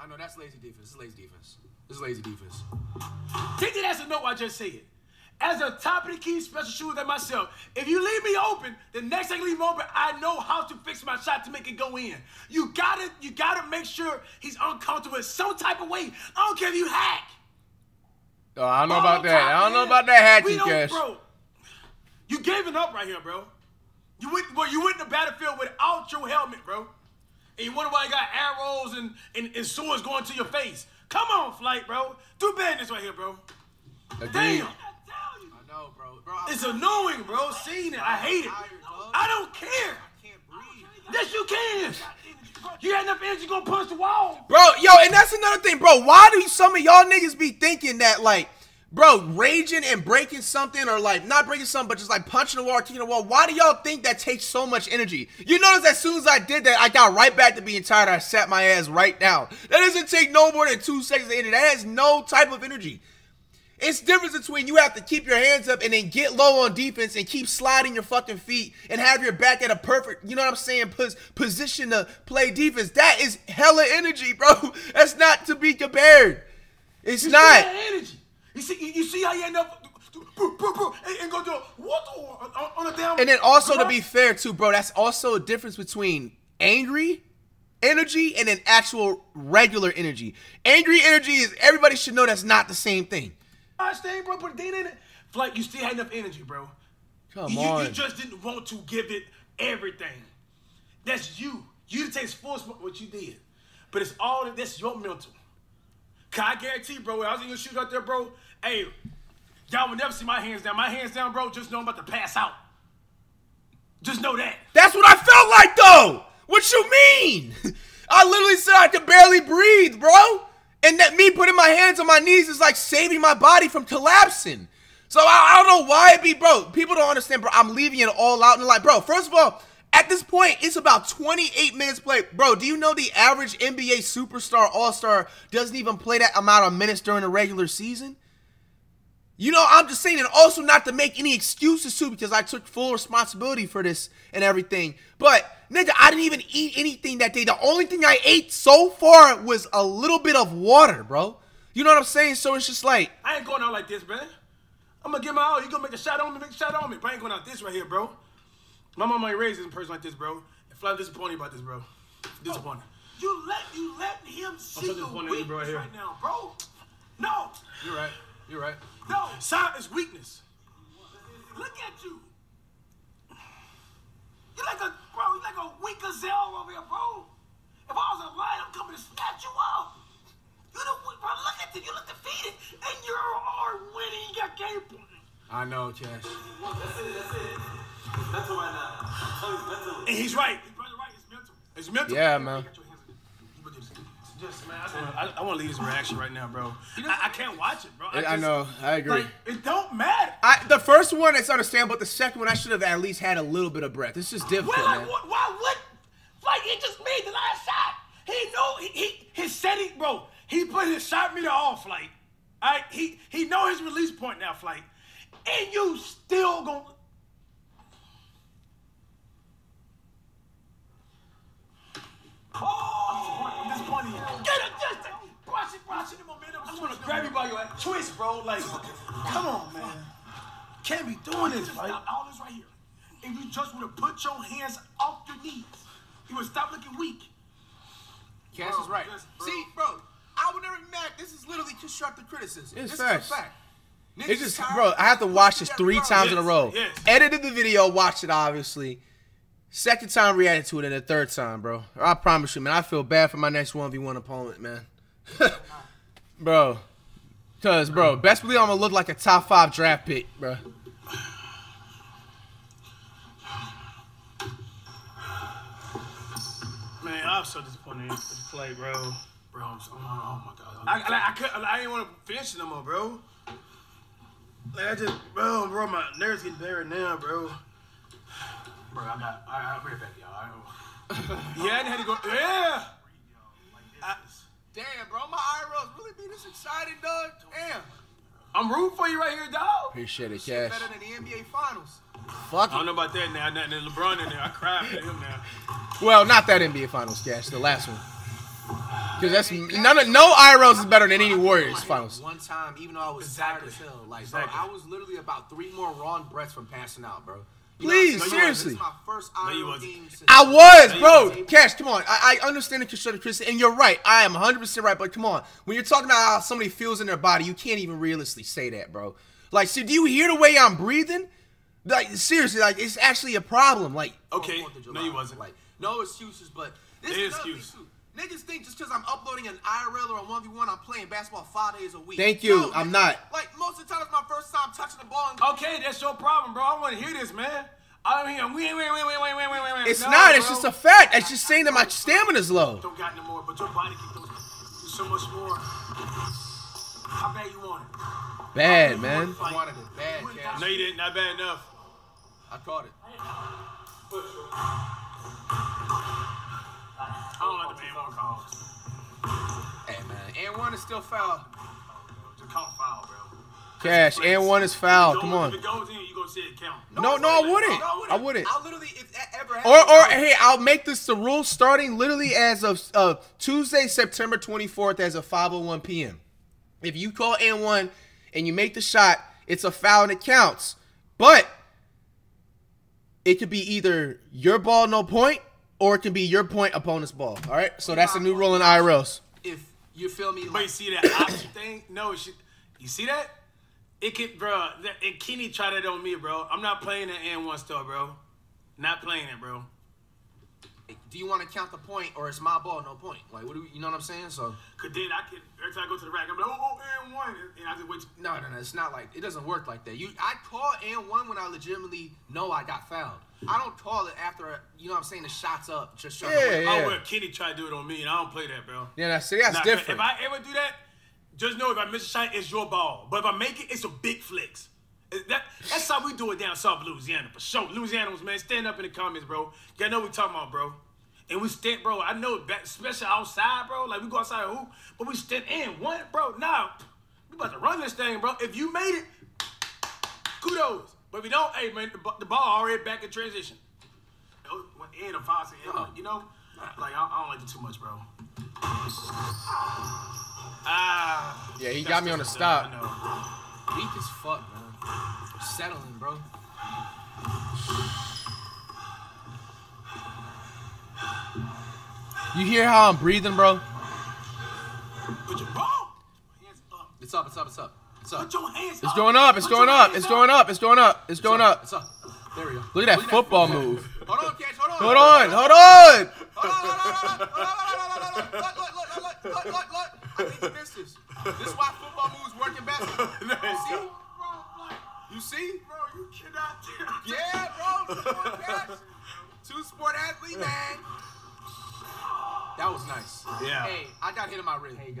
I know that's lazy defense. This is lazy defense. This is lazy defense. Diddy doesn't know what I just said. As a top of the key special shooter than myself, if you leave me open, the next thing I leave him open, I know how to fix my shot to make it go in. You gotta make sure he's uncomfortable in some type of way. I don't care if you hack. Oh, I don't know about that. I don't know about that hacking, Cash. Bro, you gave it up right here, bro. You went to the battlefield without your helmet, bro. And you wonder why you got arrows and swords going to your face. Come on, Flight, bro. Do business right here, bro. Agreed. Damn. I know, bro. It's annoying, bro. Seeing it. I hate it. I don't care. I can't breathe. Yes, you can. You got enough energy going to punch the wall. Bro, yo, and that's another thing, bro. Why do some of y'all niggas be thinking that, like, bro, raging and breaking something, or like not breaking something, but just like punching the wall or kicking the wall? Why do y'all think that takes so much energy? You notice as soon as I did that, I got right back to being tired. I sat my ass right down. That doesn't take no more than 2 seconds to end it. That has no type of energy. It's the difference between you have to keep your hands up and then get low on defense and keep sliding your fucking feet and have your back at a perfect, you know what I'm saying, position to play defense. That is hella energy, bro. That's not to be compared. It's not energy. You see how you end up and go do on a damn. And then also to be fair too, bro, that's also a difference between angry energy and an actual regular energy. Angry energy is, everybody should know that's not the same thing. I stay, bro, put a date in it. Like, you still had enough energy, bro. Come on. You just didn't want to give it everything. That's you. You takes full smoke what you did, but it's all that's your mental. I guarantee, bro, when I was in your shoes out there, bro, hey, y'all would never see my hands down. My hands down, bro, just know I'm about to pass out. Just know that. That's what I felt like, though. What you mean? I literally said I could barely breathe, bro. And that me putting my hands on my knees is like saving my body from collapsing. So I don't know why it be, bro. People don't understand, bro. I'm leaving it all out in the light. Bro, first of all, at this point, it's about 28 minutes played. Bro, do you know the average NBA superstar, all-star doesn't even play that amount of minutes during the regular season? You know, I'm just saying, and also not to make any excuses, too, because I took full responsibility for this and everything. But, nigga, I didn't even eat anything that day. The only thing I ate so far was a little bit of water, bro. You know what I'm saying? So it's just like, I ain't going out like this, man. I'm going to get my all. You going to make a shot on me, make a shot on me. But I ain't going out this right here, bro. My mama ain't raised this person like this, bro. And flat disappointed about this, bro. Disappointed. You let him see your weakness right now, bro. No. You're right. You're right. No. Silence is weakness. Look at you. You're like a, bro, you're like a weak gazelle over here, bro. If I was a lion, I'm coming to snatch you up. You know, bro, look at you. You look defeated, and you are winning your game. I know, Cash. That's it. It's mental right now. I'm telling you, it's mental. And he's right. His brother right. It's mental. It's mental. Yeah, man. Just, man, I want to leave his reaction right now, bro. I can't watch it, bro. I know. I agree. Like, it don't matter. The first one, it's understandable, but the second one, I should have at least had a little bit of breath. It's just difficult, man. Why would? Like, he just made the last shot. He know his setting, bro. He put his shot meter off, like, all right? He know his release point now, Flight. And you still gonna. Oh, I'm disappointed. Get him, just brush it in momentum. I want to grab you by your twist, bro. Like, come on, man. Can't be doing this, right? All this right here. If you just would have put your hands off your knees, you would stop looking weak. Cass is right. See, bro, I would never be mad. This is literally constructive criticism. This is a fact. It's just, bro, I have to watch this 3 times in a row. Yes. Edited the video, watched it, obviously. Second time reacted to it, and the third time, bro. I promise you, man, I feel bad for my next 1v1 opponent, man. Bro. Cause, bro, best believe I'm gonna look like a top 5 draft pick, bro. Man, I'm so disappointed with the play, bro. Bro, I'm so, oh my god. I didn't want to finish it no more, bro. Like, I just, bro, my nerves getting better now, bro. Bro, I'm not. I'll bring it back to y'all. I don't. Yeah, I had to go. Yeah. Damn, bro, my IRLs really be this excited, dog. Damn. I'm rooting for you right here, dog. Appreciate it, Cash. Better than the NBA Finals. Fuck. I don't know about that now. Nothing in LeBron in there. I cried for him now. Well, not that NBA Finals, Cash. The last one. Because that's no IRLs is better than any Warriors Finals. One time, even though I was tired as hell, like, bro, I was literally about 3 more wrong breaths from passing out, bro. Please, seriously. This is my first IRL theme since I was, bro. Cash, come on. I understand the constructive criticism, and you're right. I am 100% right, but come on. When you're talking about how somebody feels in their body, you can't even realistically say that, bro. Like, so do you hear the way I'm breathing? Like, seriously, like, it's actually a problem. Like, okay, no, you wasn't. Like, no excuses, but this is excuse. Niggas think just because I'm uploading an IRL or a 1v1, I'm playing basketball 5 days a week. Thank you. No, I'm not. Like, most of the time, it's my first time touching the ball. Okay, that's your problem, bro. I want to hear this, man. I don't hear him. Wait. It's not. Bro. It's just a fact. It's just saying that my stamina's low. Don't got no more, but your body can do so much more. I bet you want it. Bad, man. I wanted it bad, Cash. No, you didn't. Not bad enough. I caught it. I don't like the man-one call. Hey, man. And one is still foul. Just call foul, bro. Cash, and one is foul. Come on. If it goes in, you're going to see it count. No, I wouldn't. I literally, if that ever happens. Or hey, I'll make this the rule starting literally as of Tuesday, September 24th as of 5:01 p.m. If you call and one and you make the shot, it's a foul and it counts. But it could be either your ball, no point, or it can be your point, opponent's ball. All right, so that's a new rule in IRLs. If you feel me, like, but you see that option thing? No, it should, you see that? It can, bro. And Kenny tried that on me, bro. I'm not playing that and one star, bro. Not playing it, bro. Do you want to count the point, or it's my ball, no point? Like, what do we, you know what I'm saying? So, cause then I could every time I go to the rack, I'm like, oh, and one, and I just wait. No, it's not like it doesn't work like that. I call and one when I legitimately know I got fouled. I don't call it after, you know what I'm saying, the shot's up. Just shot. Yeah. Oh, well, Kenny tried to do it on me, and I don't play that, bro. Yeah, that's different. If I ever do that, just know if I miss a shot, it's your ball. But if I make it, it's a big flex. That's how we do it down south of Louisiana, for sure. Louisianans, man, stand up in the comments, bro. You know what we talking about, bro. And we stand, bro. I know, especially outside, bro. Like, we go outside, who? But we stand in one, bro. Nah, we about to run this thing, bro. If you made it, kudos. But if you don't, hey, man, the ball already back in transition. And a foul, you know? Like, I don't like it too much, bro. Ah. Yeah, he got me on the stop. Weak as fuck, man. Settling, bro. You hear how I'm breathing, bro? Put your ball. Hands up. It's up. Put your hands up. It's going up. It's going up. There we go. Look at that football move. Hold on, Cash. Hold on. Look. I think you missed this. This is why football moves work in basketball. You see? You see? Bro, you cannot do that. Yeah, bro. Cash. Two-sport athlete, man. That was nice. Yeah. Hey, I got hit in my rib. Hey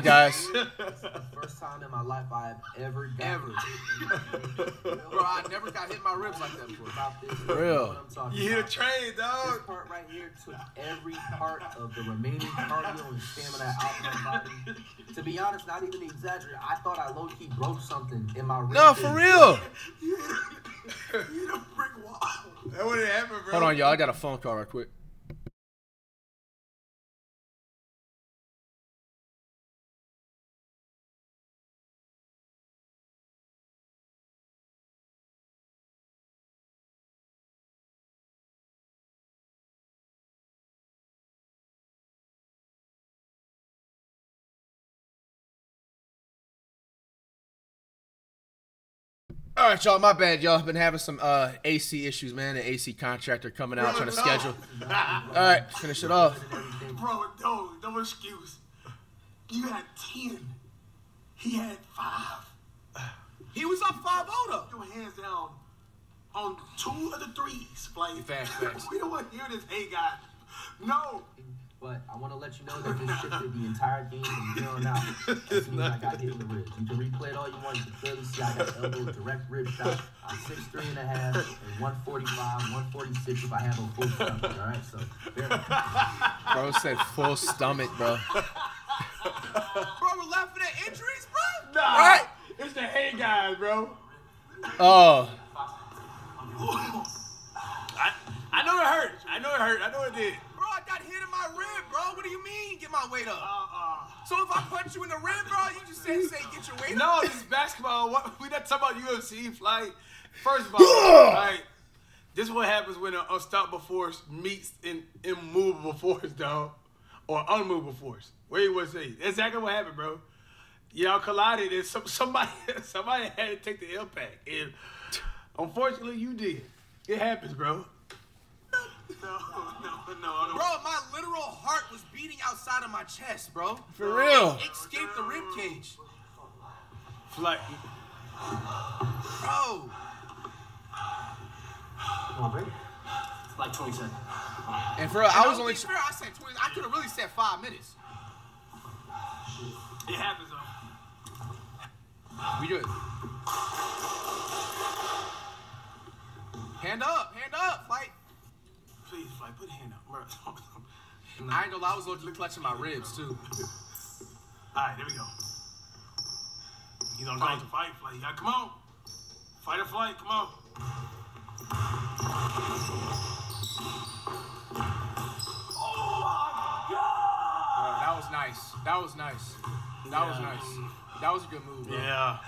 guys. This is the first time in my life I have ever gotten hit. Bro, I never got hit in my ribs like that before. About this. Real. You hit a train, dog. This part right here took every part of the remaining cardio and stamina out of my body. To be honest, not even exaggerating, I thought I low-key broke something in my rib. No, for real. You hit a brick wall. That wouldn't happen, bro. Hold on, y'all. I got a phone call right quick. All right, y'all. My bad, y'all. Been having some AC issues, man. An AC contractor coming out trying to schedule. All right, finish it off. Bro, no excuse. You got 10. He had five. He was up 5-0 though. Your hands down on two of the threes. Like, fast. We don't want to hear this, hey guys. No. But I want to let you know that this shifted the entire game from here on out. As soon as I got hit in the ribs. You can replay it all you want. You can clearly see I got elbow direct rib shot. I'm 6'3½" and 145, 146 if I have a full stomach. All right, so. Bro said full stomach, bro. Bro, we're laughing at injuries, bro. Nah, right? It's the hey guys, bro. Oh. I know it hurt. I know it hurt. I know it did. I got hit in my rib, bro. What do you mean? Get my weight up. So if I punch you in the rib, bro, you just say get your weight up. No, this is basketball. What, we not talking about UFC. Like, first of all, like, this is what happens when an unstoppable force meets an immovable force, dog, or unmovable force. What do you want to say? That's exactly what happened, bro. Y'all collided, and somebody had to take the impact, and unfortunately, you did. It happens, bro. No. Bro, my literal heart was beating outside of my chest, bro. For real. It escaped the rib cage. Flight. Bro. Come on, baby. It's like 20 seconds. And for real, I was only... I said 20. I could have really said 5 minutes. It happens, though. We do it. Hand up, fight. Please, like, put a hand up. I ain't gonna lie, I was looking clutching my ribs, too. Alright, there we go. He's on fight. Fight, flight. Yeah, come on. Fight or flight, come on. Oh my God! That was nice. That was nice. That was nice. That was a good move, bro. Yeah.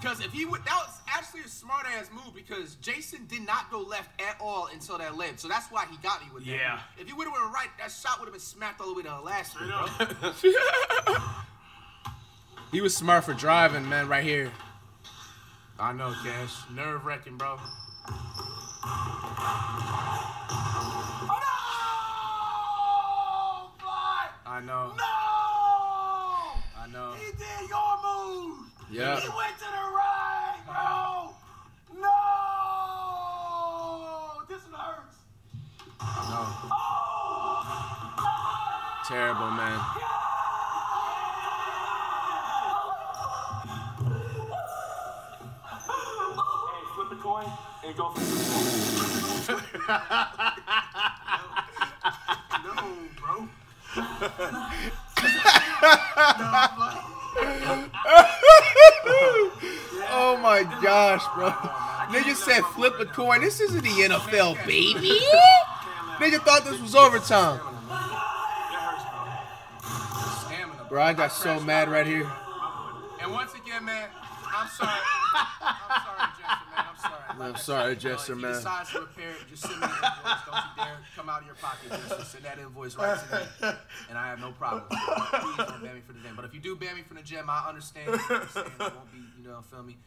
Because if he would, that was actually a smart ass move because Jason did not go left at all until that led. So that's why he got me with that. Yeah. If he would have went right, that shot would have been smacked all the way to Alaska, bro. He was smart for driving, man, right here. I know, Cash. Nerve wracking, bro. Oh, no! Fly! I know. No! I know. He did your move! Yeah. He went to the right, bro. No, this one hurts. No. Oh. Terrible, man. Hey, flip the coin and go. No, bro. Oh my gosh, bro. Nigga said flip a coin. This isn't the NFL, baby. Nigga thought this was overtime. Bro, I got so mad right here. And once again, man, I'm sorry. I'm sorry, Jesser, man. If you decide to repair it, just send me an invoice. Don't you dare come out of your pocket, Jesser. Send that invoice right to me, and I have no problem. Please don't ban me from the gym. But if you do ban me from the gym, I understand. It won't be, you know, feel me?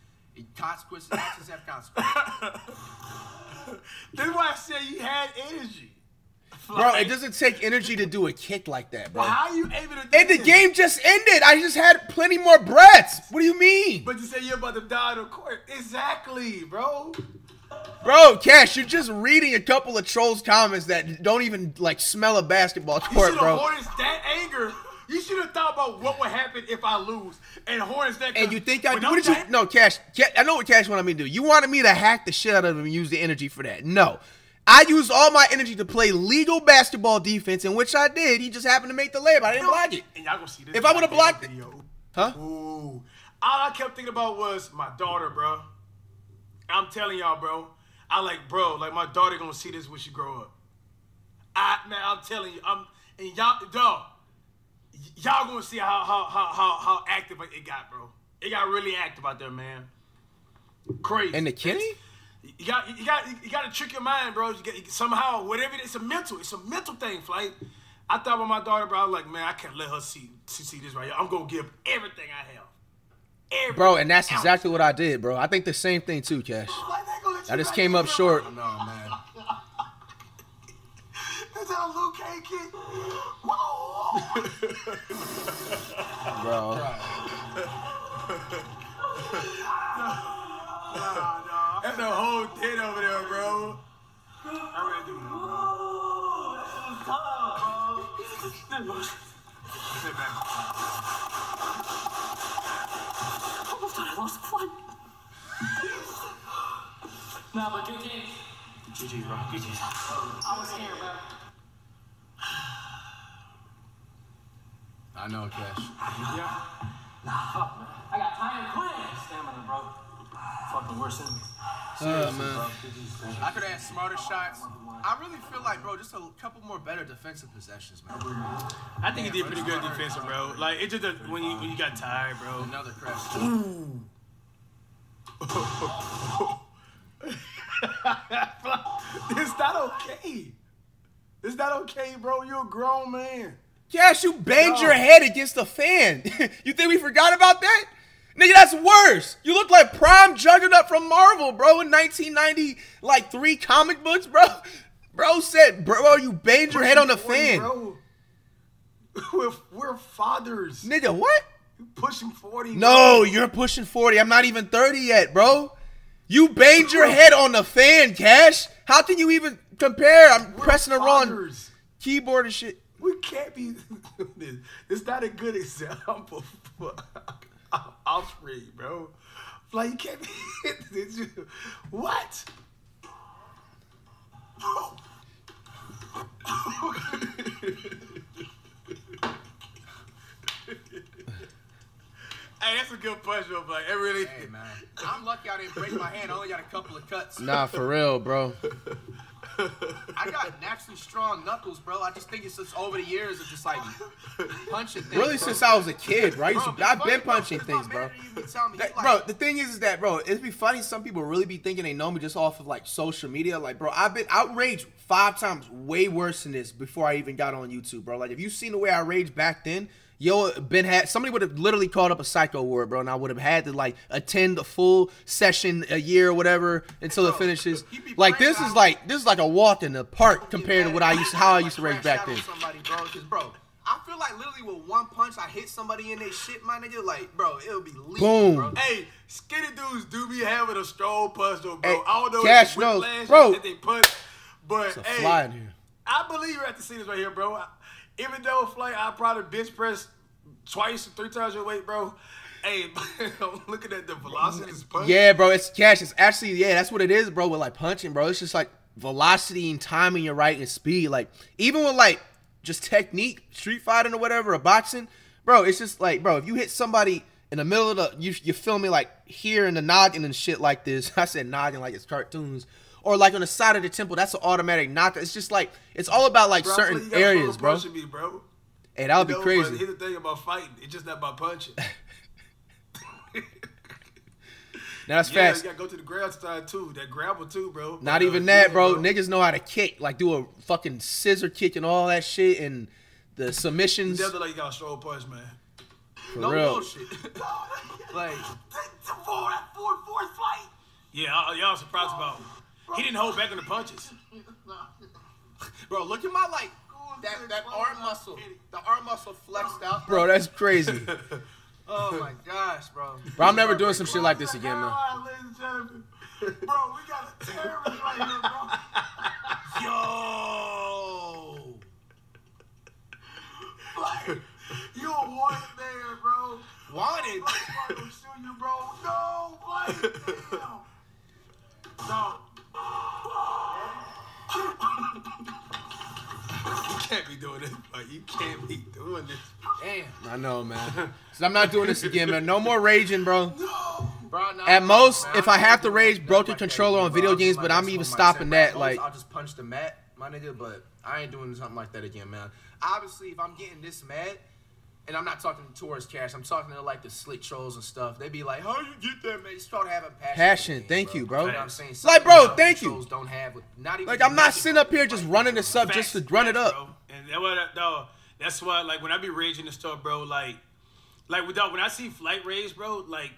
Consequences, actions have consequences. That's why I said you had energy. Like, bro, it doesn't take energy to do a kick like that, bro. How are you able to do and this? The game just ended. I just had plenty more breaths. What do you mean? But you said you're about to die on the court. Exactly, bro. Bro, Cash, you're just reading a couple of trolls' comments that don't even, like, smell a basketball court, bro. You should have harnessed that anger. You should have thought about what would happen if I lose and harnessed that. And you think I... What did you... No, Cash, I know what Cash wanted me to do. You wanted me to hack the shit out of him and use the energy for that. No. I used all my energy to play legal basketball defense, in which I did. He just happened to make the layup. I didn't block it. And y'all gonna see this. If I would have blocked it. Huh? Ooh. All I kept thinking about was my daughter, bro. I'm telling y'all, bro. I like, bro, like my daughter gonna see this when she grow up. I'm telling you. And y'all, dog. Y'all gonna see how active it got, bro. It got really active out there, man. Crazy. And the Kenny? You got to trick your mind, bro. Somehow, whatever it is, it's a mental thing, Flight. I thought about my daughter, bro. I was like, man, I can't let her see this right here. I'm going to give everything I have. Everything bro, and that's exactly what I did, bro. I think the same thing, too, Cash. I just came up short. No, man. Is that a Luke K kid? Whoa! Bro. Nah. That's a whole tin over there, bro. I really do. That was tough, bro. Sit back. I almost thought I lost the fight. Nah, but good game. GG, bro. GG. I was here, bro. I know, Cash. Yeah. Nah, fuck, man. I got time to quit. Stamina, bro. Fucking worse than me. Seriously, man. Bro. I could add smarter shots. I really feel like, bro, just a couple more better defensive possessions, man. I think he did pretty good defensive, bro. Like, it just when you got tired, bro. Another crash. It's not okay. It's not okay, bro. You're a grown man. Cash, you banged your head against the fan. You think we forgot about that? Nigga, that's worse. You look like prime Juggernaut from Marvel, bro, in 1993 comic books, bro. Bro said, bro, you banged your head on the fan. Bro. We're fathers. Nigga, what? You're pushing 40. No, bro. You're pushing 40. I'm not even 30 yet, bro. You banged your head on the fan, Cash. How can you even compare? We're pressing the wrong keyboard and shit. We can't be doing this. It's not a good example for Osprey, bro. Like, you can't be what? Hey, that's a good punch, bro. Like, it really. Hey, man. I'm lucky I didn't break my hand. I only got a couple of cuts. Nah, for real, bro. I got naturally strong knuckles, bro. I just think it's just over the years of just like punching things. Really, bro. Since I was a kid, right? Bro, I've been punching things, bro. That, like, bro, the thing is that, bro, it'd be funny. Some people really be thinking they know me just off of like social media. Like, bro, I've been outraged 5 times way worse than this before I even got on YouTube, bro. Like, if you seen the way I raged back then, yo, somebody would have literally called up a psycho ward, bro, and I would have had to like attend a full session a year or whatever until it finishes. Like, this is like a walk in the park compared to what I used to, how I used to rage back then. Somebody, bro, cause, bro, I feel like literally with one punch I hit somebody in their shit, my nigga. Like, bro, it'll be leaking, boom. Bro. Hey, skinny dudes do be having a strong punch though, bro. Hey, I don't know if it's whiplash, bro, that they punch, but hey, fly in here. I believe you have to see this right here, bro. Even though, Flay, I probably bench press twice or 3 times your weight, bro. Hey, I'm looking at the velocity. Yeah, bro, it's Cash. It's actually, yeah, that's what it is, bro, with, like, punching, bro. It's just, like, velocity and timing your right and speed. Like, even with, like, just technique, street fighting or whatever, or boxing, bro, it's just, like, bro, if you hit somebody in the middle of the, you feel me, like, here in the noggin and shit like this. I said noggin like it's cartoons. Or like on the side of the temple, that's an automatic knock. It's just like, it's all about like, bro, certain areas, bro. Me, bro. Hey, that would be crazy. Here's the thing about fighting. It's just not about punching. Now that's fast. You gotta go to the ground side too. That grapple too, bro. Not even that, bro. Niggas know how to kick. Like, do a fucking scissor kick and all that shit and the submissions. Definitely like you got a strong punch, man. For no real. Bullshit. Like, that four fight. Yeah, y'all surprised about. He didn't hold back on the punches. Bro, look at my, like, that arm muscle. The arm muscle flexed out. Bro, that's crazy. Oh, my gosh, bro. Bro, I'm never doing some shit like this again, man. Bro, we got a terrorist right here, bro. Yo. Like, you a wanted man, bro. Wanted? I'm going to shoot you, bro. No, like, damn. No. You can't be doing this, bro. You can't be doing this. Damn. I know, man. So I'm not doing this again, man. No more raging, bro. No. Bro, no, at most, man, if I have to rage, broke the controller on video games, but I'm even stopping that. Like, I'll just punch the mat, my nigga, but I ain't doing something like that again, man. Obviously, if I'm getting this mad, and I'm not talking towards Cash, I'm talking to like the slick trolls and stuff. They be like, "How you get that, man? You start having passion." Passion, thank you, bro. Like, bro, thank you. Don't have, not even. Like, I'm not sitting up here just running this up, just to run it up. And that's why, like, when I be raging and stuff, bro, like without, when I see flight rage, bro, like,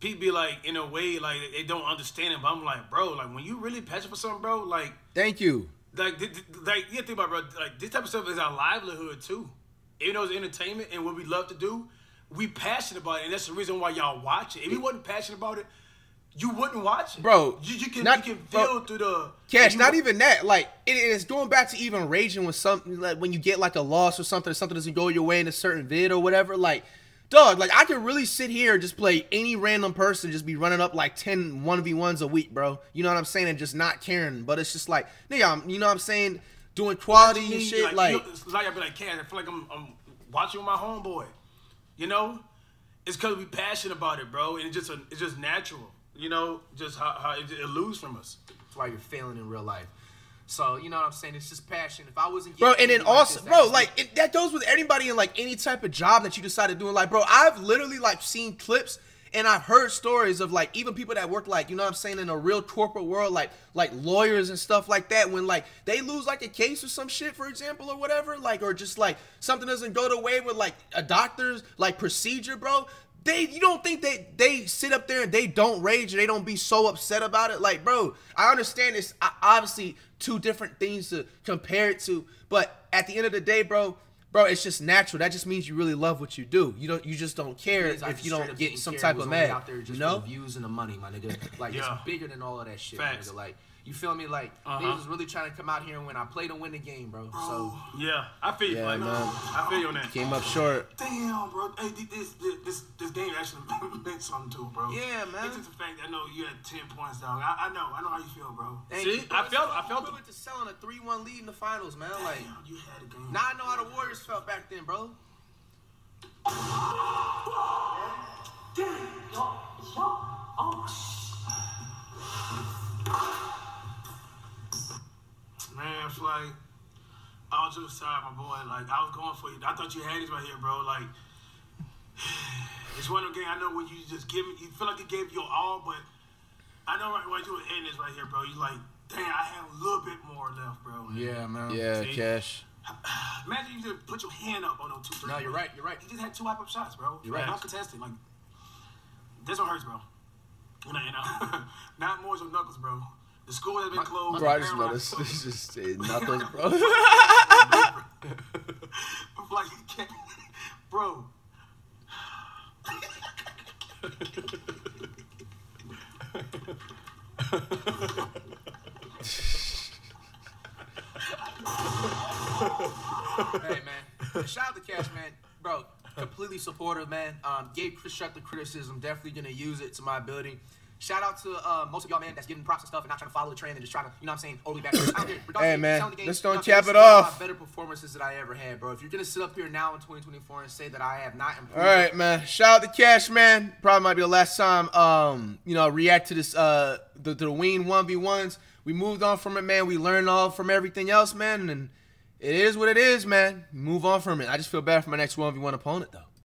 people be like, in a way, like they don't understand it. But I'm like, bro, like when you really passionate for something, bro, like, thank you. Like, yeah, think about it, bro. Like, this type of stuff is our livelihood too. Even though it's entertainment and what we love to do, we passionate about it, and that's the reason why y'all watch it. If you wasn't passionate about it, you wouldn't watch it. Bro, you can feel through the... Cash, not even that. Like, it's going back to even raging when something, like, when you get, like, a loss or something doesn't go your way in a certain vid or whatever. Like, dog, like, I can really sit here and just play any random person, just be running up, like, 10 1v1s a week, bro. You know what I'm saying? And just not caring. But it's just like, nigga, you know what I'm saying? Doing quality and shit, like... I be like, Cash, I feel like I'm watching with my homeboy. You know? It's because we passionate about it, bro. And it's just natural. You know, just how it eludes from us. That's why you're failing in real life. So, you know what I'm saying? It's just passion. If I wasn't... Bro, and then also... Bro, like, that goes with anybody in, like, any type of job that you decide to do. Like, bro, I've literally, like, seen clips and I've heard stories of, like, even people that work, like, you know what I'm saying, in a real corporate world, like lawyers and stuff like that, when, like, they lose, like, a case or some shit, for example, or whatever, like, or just, like, something doesn't go the way with, like, a doctor's, like, procedure, bro. You don't think they sit up there and they don't rage or they don't be so upset about it? Like, bro, I understand it's obviously two different things to compare it to, but at the end of the day, bro, it's just natural. That just means you really love what you do. You just don't care if you don't get some type of mad. Out there just for the views and the money, my nigga. Like, it's bigger than all of that shit, nigga. Like, you feel me? Like, niggas was really trying to come out here and win. I played to win the game, bro. So I feel you. Yeah, like, man. I feel you on that. Came up short. Damn, bro. Hey, this game actually meant something too, bro. Yeah, man. It's just the fact that I know you had 10 points, dog. I know how you feel, bro. Thank you, bro. I felt it to selling a 3-1 lead in the finals, man. Damn, like, you had a game. Now I know how the Warriors felt back then, bro. Damn, man, it's like, I was just sorry, my boy. Like, I was going for you. I thought you had it right here, bro. Like, it's one of the games I know when you just give it, you feel like it gave you your all, but I know right when you were in this right here, bro. You like, dang, I have a little bit more left, bro. Man. Yeah, man. Yeah, see? Cash. Imagine you just put your hand up on those 2-3. No, you're right. You're right. You just had 2 hop-up shots, bro. You're right. I'm contesting. Like, this one hurts, bro. You know. Not more as your knuckles, bro. The school has been closed. Bro, I just noticed. This is just nothing, bro. Like, you can't, bro. Hey, man. Shout out to Cash, man. Bro, completely supportive, man. Gave constructive criticism. Definitely gonna use it to my ability. Shout out to most of y'all, man, that's giving props and stuff and not trying to follow the trend and just trying to, you know what I'm saying, only back. Hey, man, let's don't cap it off. Better performances that I ever had, bro. If you're going to sit up here now in 2024 and say that I have not improved. All right, man. Shout out to Cash, man. Probably might be the last time, you know, react to this, the Ween 1v1s. We moved on from it, man. We learned all from everything else, man. And it is what it is, man. Move on from it. I just feel bad for my next 1v1 opponent, though.